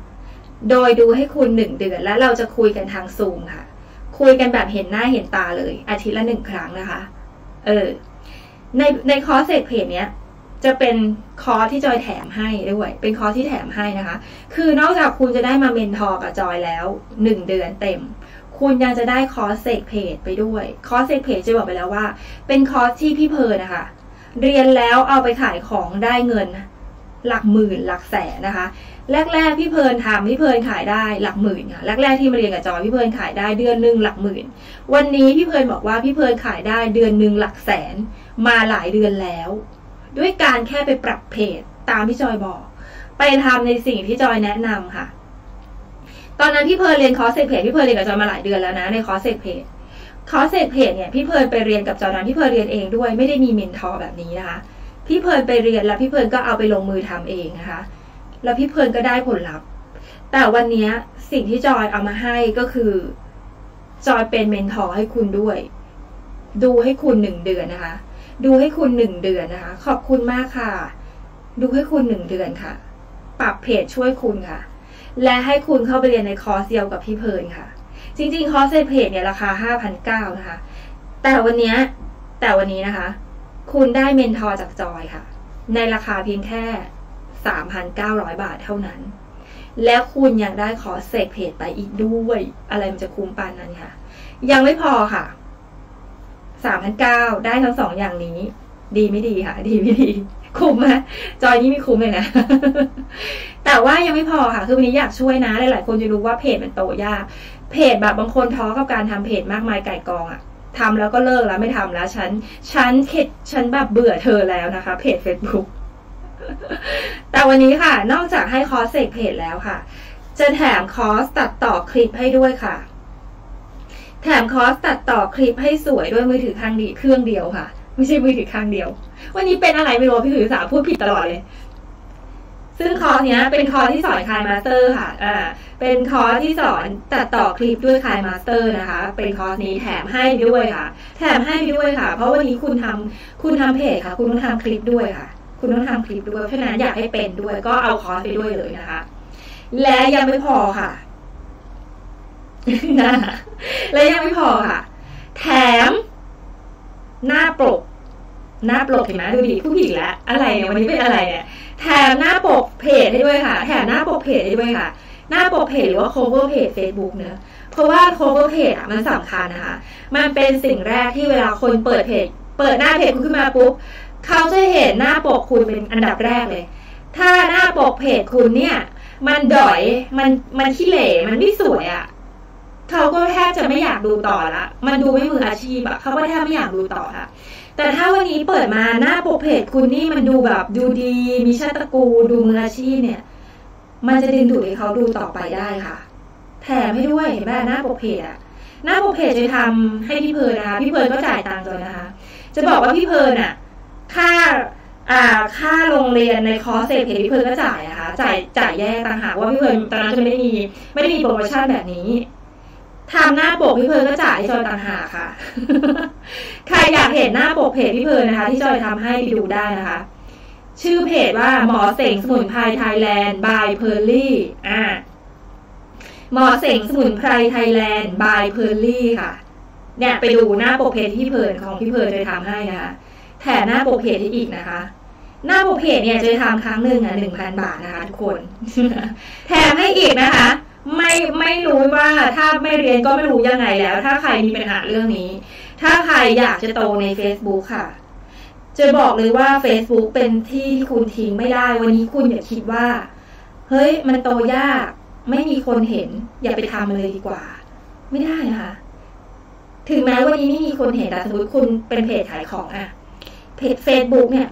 โดยดูให้คุณ1 เดือนและเราจะคุยกันทางซูมค่ะคุยกันแบบเห็นหน้าเห็นตาเลยอาทิตย์ละ1 ครั้งนะคะในคอร์สเสกเพจเนี้ย จะเป็นคอร์สที่จอยแถมให้ด้วยเป็นคอร์สที่แถมให้นะคะคือนอกจากคุณจะได้มาเมนทอร์กับจอยแล้ว1เดือนเต็มคุณยังจะได้คอร์สเซกเพจไปด้วยคอร์สเซกเพจจะบอกไปแล้วว่าเป็นคอร์สที่พี่เพอนะคะเรียนแล้วเอาไปขายของได้เงินหลักหมื่นหลักแสนนะคะแรกพี่เพลินทำพี่เพลินขายได้หลักหมื่นค่ะแรกที่มาเรียนกับจอยพี่เพลินขายได้เดือนหนึ่งหลักหมื่นวันนี้พี่เพลินบอกว่าพี่เพลินขายได้เดือนหนึ่งหลักแสนมาหลายเดือนแล้วด้วยการแค่ไปปรับเพจตามที่จอยบอกไปทำในสิ่งที่จอยแนะนำค่ะตอนนั้นพี่เพลินเรียนคอร์สเซกเพจพี่เพลินเรียนกับจอยมาหลายเดือนแล้วนะในคอร์สเซกเพจเนี่ยพี่เพลินไปเรียนกับจอยนั้นพี่เพลินเรียนเองด้วยไม่ได้มีเมนทอร์แบบนี้นะคะพี่เพลินไปเรียนแล้วพี่เพลินก็เอาไปลงมือทำเองนะคะแล้วพี่เพลินก็ได้ผลลัพธ์แต่วันนี้สิ่งที่จอยเอามาให้ก็คือจอยเป็นเมนทอร์ให้คุณด้วยดูให้คุณ1เดือนนะคะดูให้คุณ1เดือนนะคะขอบคุณมากค่ะดูให้คุณ1เดือนค่ะปรับเพจช่วยคุณค่ะและให้คุณเข้าไปเรียนในคอร์สเดียวกับพี่เพลินค่ะจริงๆคอร์สเพจเนี่ยราคา 5,900 นะคะแต่วันนี้นะคะคุณได้เมนทอร์จากจอยค่ะในราคาเพียงแค่ 3,900 บาทเท่านั้นและคุณยังได้คอร์สเซกเพจไปอีกด้วยอะไรมันจะคุ้มปานนั้นค่ะยังไม่พอค่ะ 3,900 ได้ทั้ง2อย่างนี้ดีไม่ดีค่ะดีไม่ดีคุ้มไหมจอยนี่ไม่คุ้มเลยนะ แต่ว่ายังไม่พอค่ะคือวันนี้อยากช่วยนะหลายๆคนจะรู้ว่าเพจมันโตยากเพจแบบบางคนท้อกับการทำเพจมากมายไก่กองอะทำแล้วก็เลิกแล้วไม่ทำแล้วฉันเข็ดฉันแบบเบื่อเธอแล้วนะคะเพจ Facebook แต่วันนี้ค่ะนอกจากให้คอร์สเสกเพจแล้วค่ะจะแถมคอร์สตัดต่อคลิปให้ด้วยค่ะแถมคอร์สตัดต่อคลิปให้สวยด้วยมือถือข้างนี้เครื่องเดียวค่ะไม่ใช่มือถือข้างเดียววันนี้เป็นอะไรไม่รู้พี่ถือสาพูดผิดตลอดเลยซึ่งคอร์สเนี้ยเป็นคอร์สที่สอนคลายมาสเตอร์ค่ะเป็นคอร์สที่สอนตัดต่อคลิปด้วยคลายมาสเตอร์นะคะเป็นคอร์สนี้แถมให้ด้วยค่ะแถมให้ด้วยค่ะเพราะวันนี้คุณทำเพจค่ะคุณต้องทำคลิปด้วยค่ะคุณต้องทำคลิปด้วยเพราะฉะนั้นอยากให้เป็นด้วยก็เอาคอร์สไปด้วยเลยนะคะและยังไม่พอค่ะและยังไม่พอค่ะแถมหน้าปกเห็นไหมดูดิผู้ผิดแล้วอะไรเนี่ยวันนี้เป็นอะไรเนี่ยแถมหน้าปกเพจให้ด้วยค่ะแถมหน้าปกเพจให้ด้วยค่ะหน้าปกเพจหรือว่า cover page Facebook เนอะเพราะว่า cover page มันสำคัญนะคะมันเป็นสิ่งแรกที่เวลาคนเปิดเพจเปิดหน้าเพจคุณขึ้นมาปุ๊บเขาจะเห็นหน้าปกคุณเป็นอันดับแรกเลยถ้าหน้าปกเพจคุณเนี่ยมันด่อยมันขี้เหร่มันไม่สวยอ่ะเขาก็แทบจะไม่อยากดูต่อละมันดูไม่มืออาชีพอะเขาก็แทบไม่อยากดูต่อละแต่ถ้าวันนี้เปิดมาหน้าปกเพจคุณนี่มันดูแบบดูดีมีชาติตระกูลดูมืออาชีพเนี่ยมันจะดึงดูดให้เขาดูต่อไปได้ค่ะแถมให้ด้วยเห็นไหมหน้าปกเพจอะหน้าปกเพจจะทำให้พี่เพลินนะคะพี่เพลินก็จ่ายตังค์จอยนะคะจะบอกว่าพี่เพลินอะค่าโรงเรียนในคอร์สเสร็จเพจพี่เพลินก็จ่ายนะคะจ่ายแยกต่างหากว่าพี่เพลินตอนนั้นจะไม่ได้มีโปรโมชั่นแบบนี้ทำหน้าปกพี่เพลินก็จ่ายที่จอยต่างหากค่ะใครอยากเห็นหน้าปกเพจพี่เพลินนะคะที่จอยทำให้ไปดูได้นะคะชื่อเพจว่าหมอเสงสมุนไพรไทยแลนด์บายเพอร์ลี่หมอเสงสมุนไพรไทยแลนด์บายเพอร์ลี่ค่ะเนี่ยไปดูหน้าปกเพจที่เพลินของพี่เพลินจอยทำให้นะคะแถมหน้าปกเพจอีกนะคะหน้าปกเพจเนี่ยจอยทำครั้งหนึ่ง1,000 บาทนะคะทุกคนแถมให้อีกนะคะไม่รู้ว่าถ้าไม่เรียนก็ไม่รู้ยังไงแล้วถ้าใครมีปัญหาเรื่องนี้ถ้าใครอยากจะโตใน Facebook ค่ะจะบอกเลยว่า Facebook เป็นที่ที่คุณทิ้งไม่ได้วันนี้คุณอย่าคิดว่าเฮ้ยมันโตยากไม่มีคนเห็นอย่าไปทำเลยดีกว่าไม่ได้นะคะถึงแม้วันนี้ไม่มีคนเห็นแต่สมมติคุณเป็นเพจขายของอะเพจ Facebook เนี่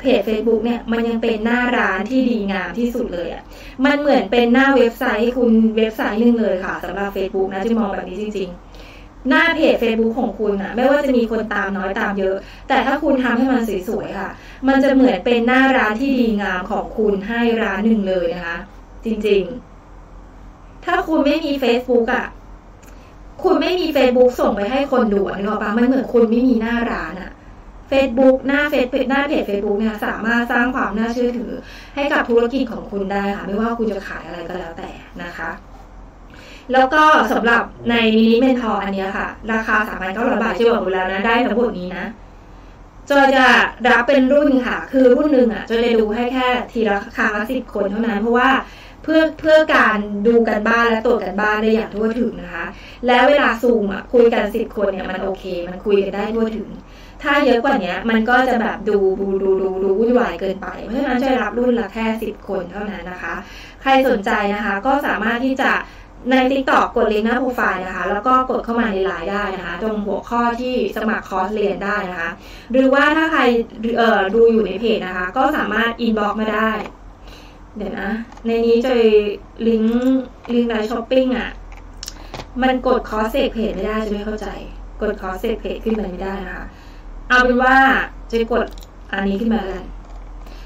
ยมันยังเป็นหน้าร้านที่ดีงามที่สุดเลยอ่ะมันเหมือนเป็นหน้าเว็บไซต์คุณเว็บไซต์นึงเลยค่ะสำหรับ Facebook นะจะมองแบบนี้จริงๆหน้าเพจ Facebook ของคุณอ่ะไม่ว่าจะมีคนตามน้อยตามเยอะแต่ถ้าคุณทำให้มันสวยๆค่ะมันจะเหมือนเป็นหน้าร้านที่ดีงามของคุณให้ร้านหนึ่งเลยนะคะจริงๆถ้าคุณไม่มี Facebook อ่ะคุณไม่มี Facebook ส่งไปให้คนดูนึกออกปะมันเหมือนคุณไม่มีหน้าร้านอ่ะFacebook หน้าเพจ Facebook เนี่ยสามารถสร้างความน่าเชื่อถือให้กับธุรกิจของคุณได้ค่ะไม่ว่าคุณจะขายอะไรก็แล้วแต่นะคะแล้วก็สำหรับในมินิเมนทอร์อันนี้ค่ะราคา 3,900 บาทจะบอกคุณแล้วนะได้ทั้งหมดนี้นะ จอยจะรับเป็นรุ่นค่ะคือรุ่นหนึ่งอ่ะจอยจะดูให้แค่ทีละครั้งละ10 คนเท่านั้นเพราะว่าเพื่อการดูกันบ้านและตรวจกันบ้านได้อย่างทั่วถึงนะคะและเวลาซูมอ่ะคุยกัน10 คนเนี่ยมันโอเคมันคุยกันได้ทั่วถึงถ้าเยอะกว่านี้มันก็จะแบบดูวุ่นวายเกินไปเพราะฉะนั้นจอยรับรุ่นละแค่10 คนเท่านั้นนะคะใครสนใจนะคะก็สามารถที่จะใน TikTok กดลิงก์หน้าโปรไฟล์นะคะแล้วก็กดเข้ามาในไลน์ได้นะคะตรงหัวข้อที่สมัครคอร์สเรียนได้นะคะหรือว่าถ้าใครดูอยู่ในเพจนะคะก็สามารถอินบ็อกซ์มาได้เดี๋ยวนะในนี้จะลิงก์ไลน์ช้อปปิ้งอ่ะมันกดคอร์สเสกเพจไม่ได้จะไม่เข้าใจกดคอร์สเสกเพจขึ้นมาไม่ได้นะคะเอาเป็นว่าจะกดอันนี้ขึ้นมาเลย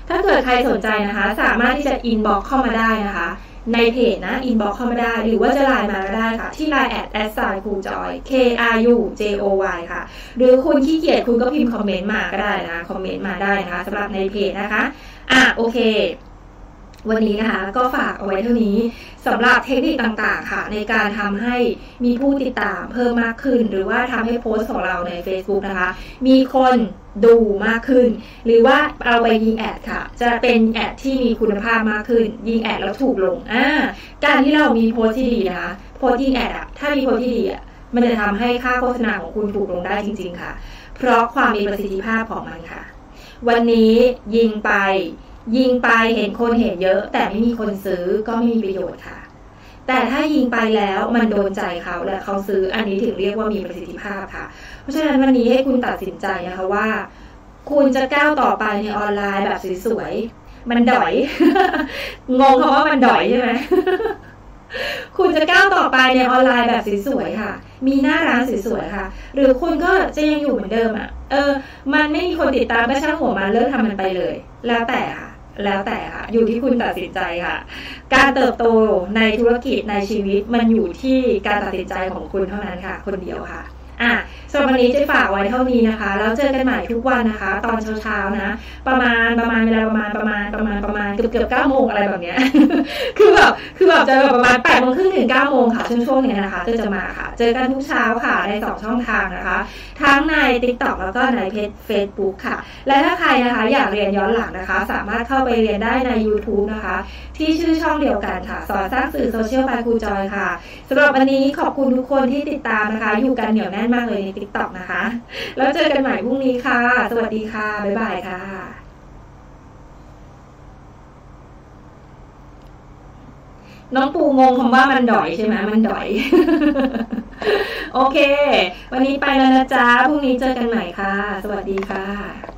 ถ้าเกิดใครสนใจนะคะสามารถที่จะอินบ็อกซ์เข้ามาได้นะคะในเพจนะอินบ็อกซ์เข้ามาได้หรือว่าจะไลน์มาก็ได้ค่ะที่ไลน์@@crujoy KRUJOY ค่ะหรือคุณขี้เกียจคุณก็พิมพ์คอมเมนต์มาก็ได้นะคอมเมนต์มาได้นะคะสำหรับในเพจนะคะอ่ะโอเควันนี้นะคะก็ฝากเอาไว้เท่านี้สำหรับเทคนิคต่างๆค่ะในการทำให้มีผู้ติดตามเพิ่มมากขึ้นหรือว่าทำให้โพสต์ของเราใน Facebook นะคะมีคนดูมากขึ้นหรือว่าเอาไปยิงแอดค่ะจะเป็นแอดที่มีคุณภาพมากขึ้นยิงแอดแล้วถูกลงการที่เรามีโพสต์ที่ดีนะคะโพสต์ยิงแอดอ่ะถ้ามีโพสต์ที่ดีอ่ะมันจะทำให้ค่าโฆษณาของคุณถูกลงได้จริงๆค่ะเพราะความมีประสิทธิภาพของมันค่ะวันนี้ยิงไปเห็นคนเห็นเยอะแต่ไม่มีคนซื้อก็ไม่มีประโยชน์ค่ะแต่ถ้ายิงไปแล้วมันโดนใจเขาและเขาซื้ออันนี้ถึงเรียกว่ามีประสิทธิภาพค่ะเพราะฉะนั้นวันนี้ให้คุณตัดสินใจนะคะว่าคุณจะก้าวต่อไปในออนไลน์แบบสวยๆมันด๋อย งงเพราะว่ามันด๋อยใช่ไหม คุณจะก้าวต่อไปในออนไลน์แบบสวยๆค่ะมีหน้าร้านสวยๆค่ะหรือคุณก็จะยังอยู่เหมือนเดิมอ่ะมันไม่มีคนติดตามก็ช่างหัวมันเลิกทำมันไปเลยแล้วแต่ค่ะอยู่ที่คุณตัดสินใจค่ะการเติบโตในธุรกิจในชีวิตมันอยู่ที่การตัดสินใจของคุณเท่านั้นค่ะคนเดียวค่ะสำหรับวันนี้จะฝากไว้เท่านี้นะคะแล้วเจอกันใหม่ทุกวันนะคะตอนเช้าๆนะประมาณเวลาประมาณเกือบ9 โมงอะไรแบบเนี้ย คือแบบจะแบบประมาณ8 โมงครึ่งถึง9 โมงค่ะช่วงนี้นะคะจะมาค่ะเจอกันทุกเช้าค่ะใน2 ช่องทางนะคะทั้งใน TikTok แล้วก็ในเพจ Facebook ค่ะและถ้าใครนะคะอยากเรียนย้อนหลังนะคะสามารถเข้าไปเรียนได้ใน YouTube นะคะที่ชื่อช่องเดียวกันค่ะสอนสร้างสื่อโซเชียลบายครูจอยค่ะสำหรับวันนี้ขอบคุณทุกคนที่ติดตามนะคะอยู่กันเหนียวแน่นมากเลยใน TikTok นะคะแล้วเจอกันใหม่พรุ่งนี้ค่ะสวัสดีค่ะบ๊ายบายค่ะน้องปูงงคำว่ามันด๋อยใช่ไหมมันด๋อย โอเควันนี้ไปแล้วนะจ๊ะพรุ่งนี้เจอกันใหม่ค่ะสวัสดีค่ะ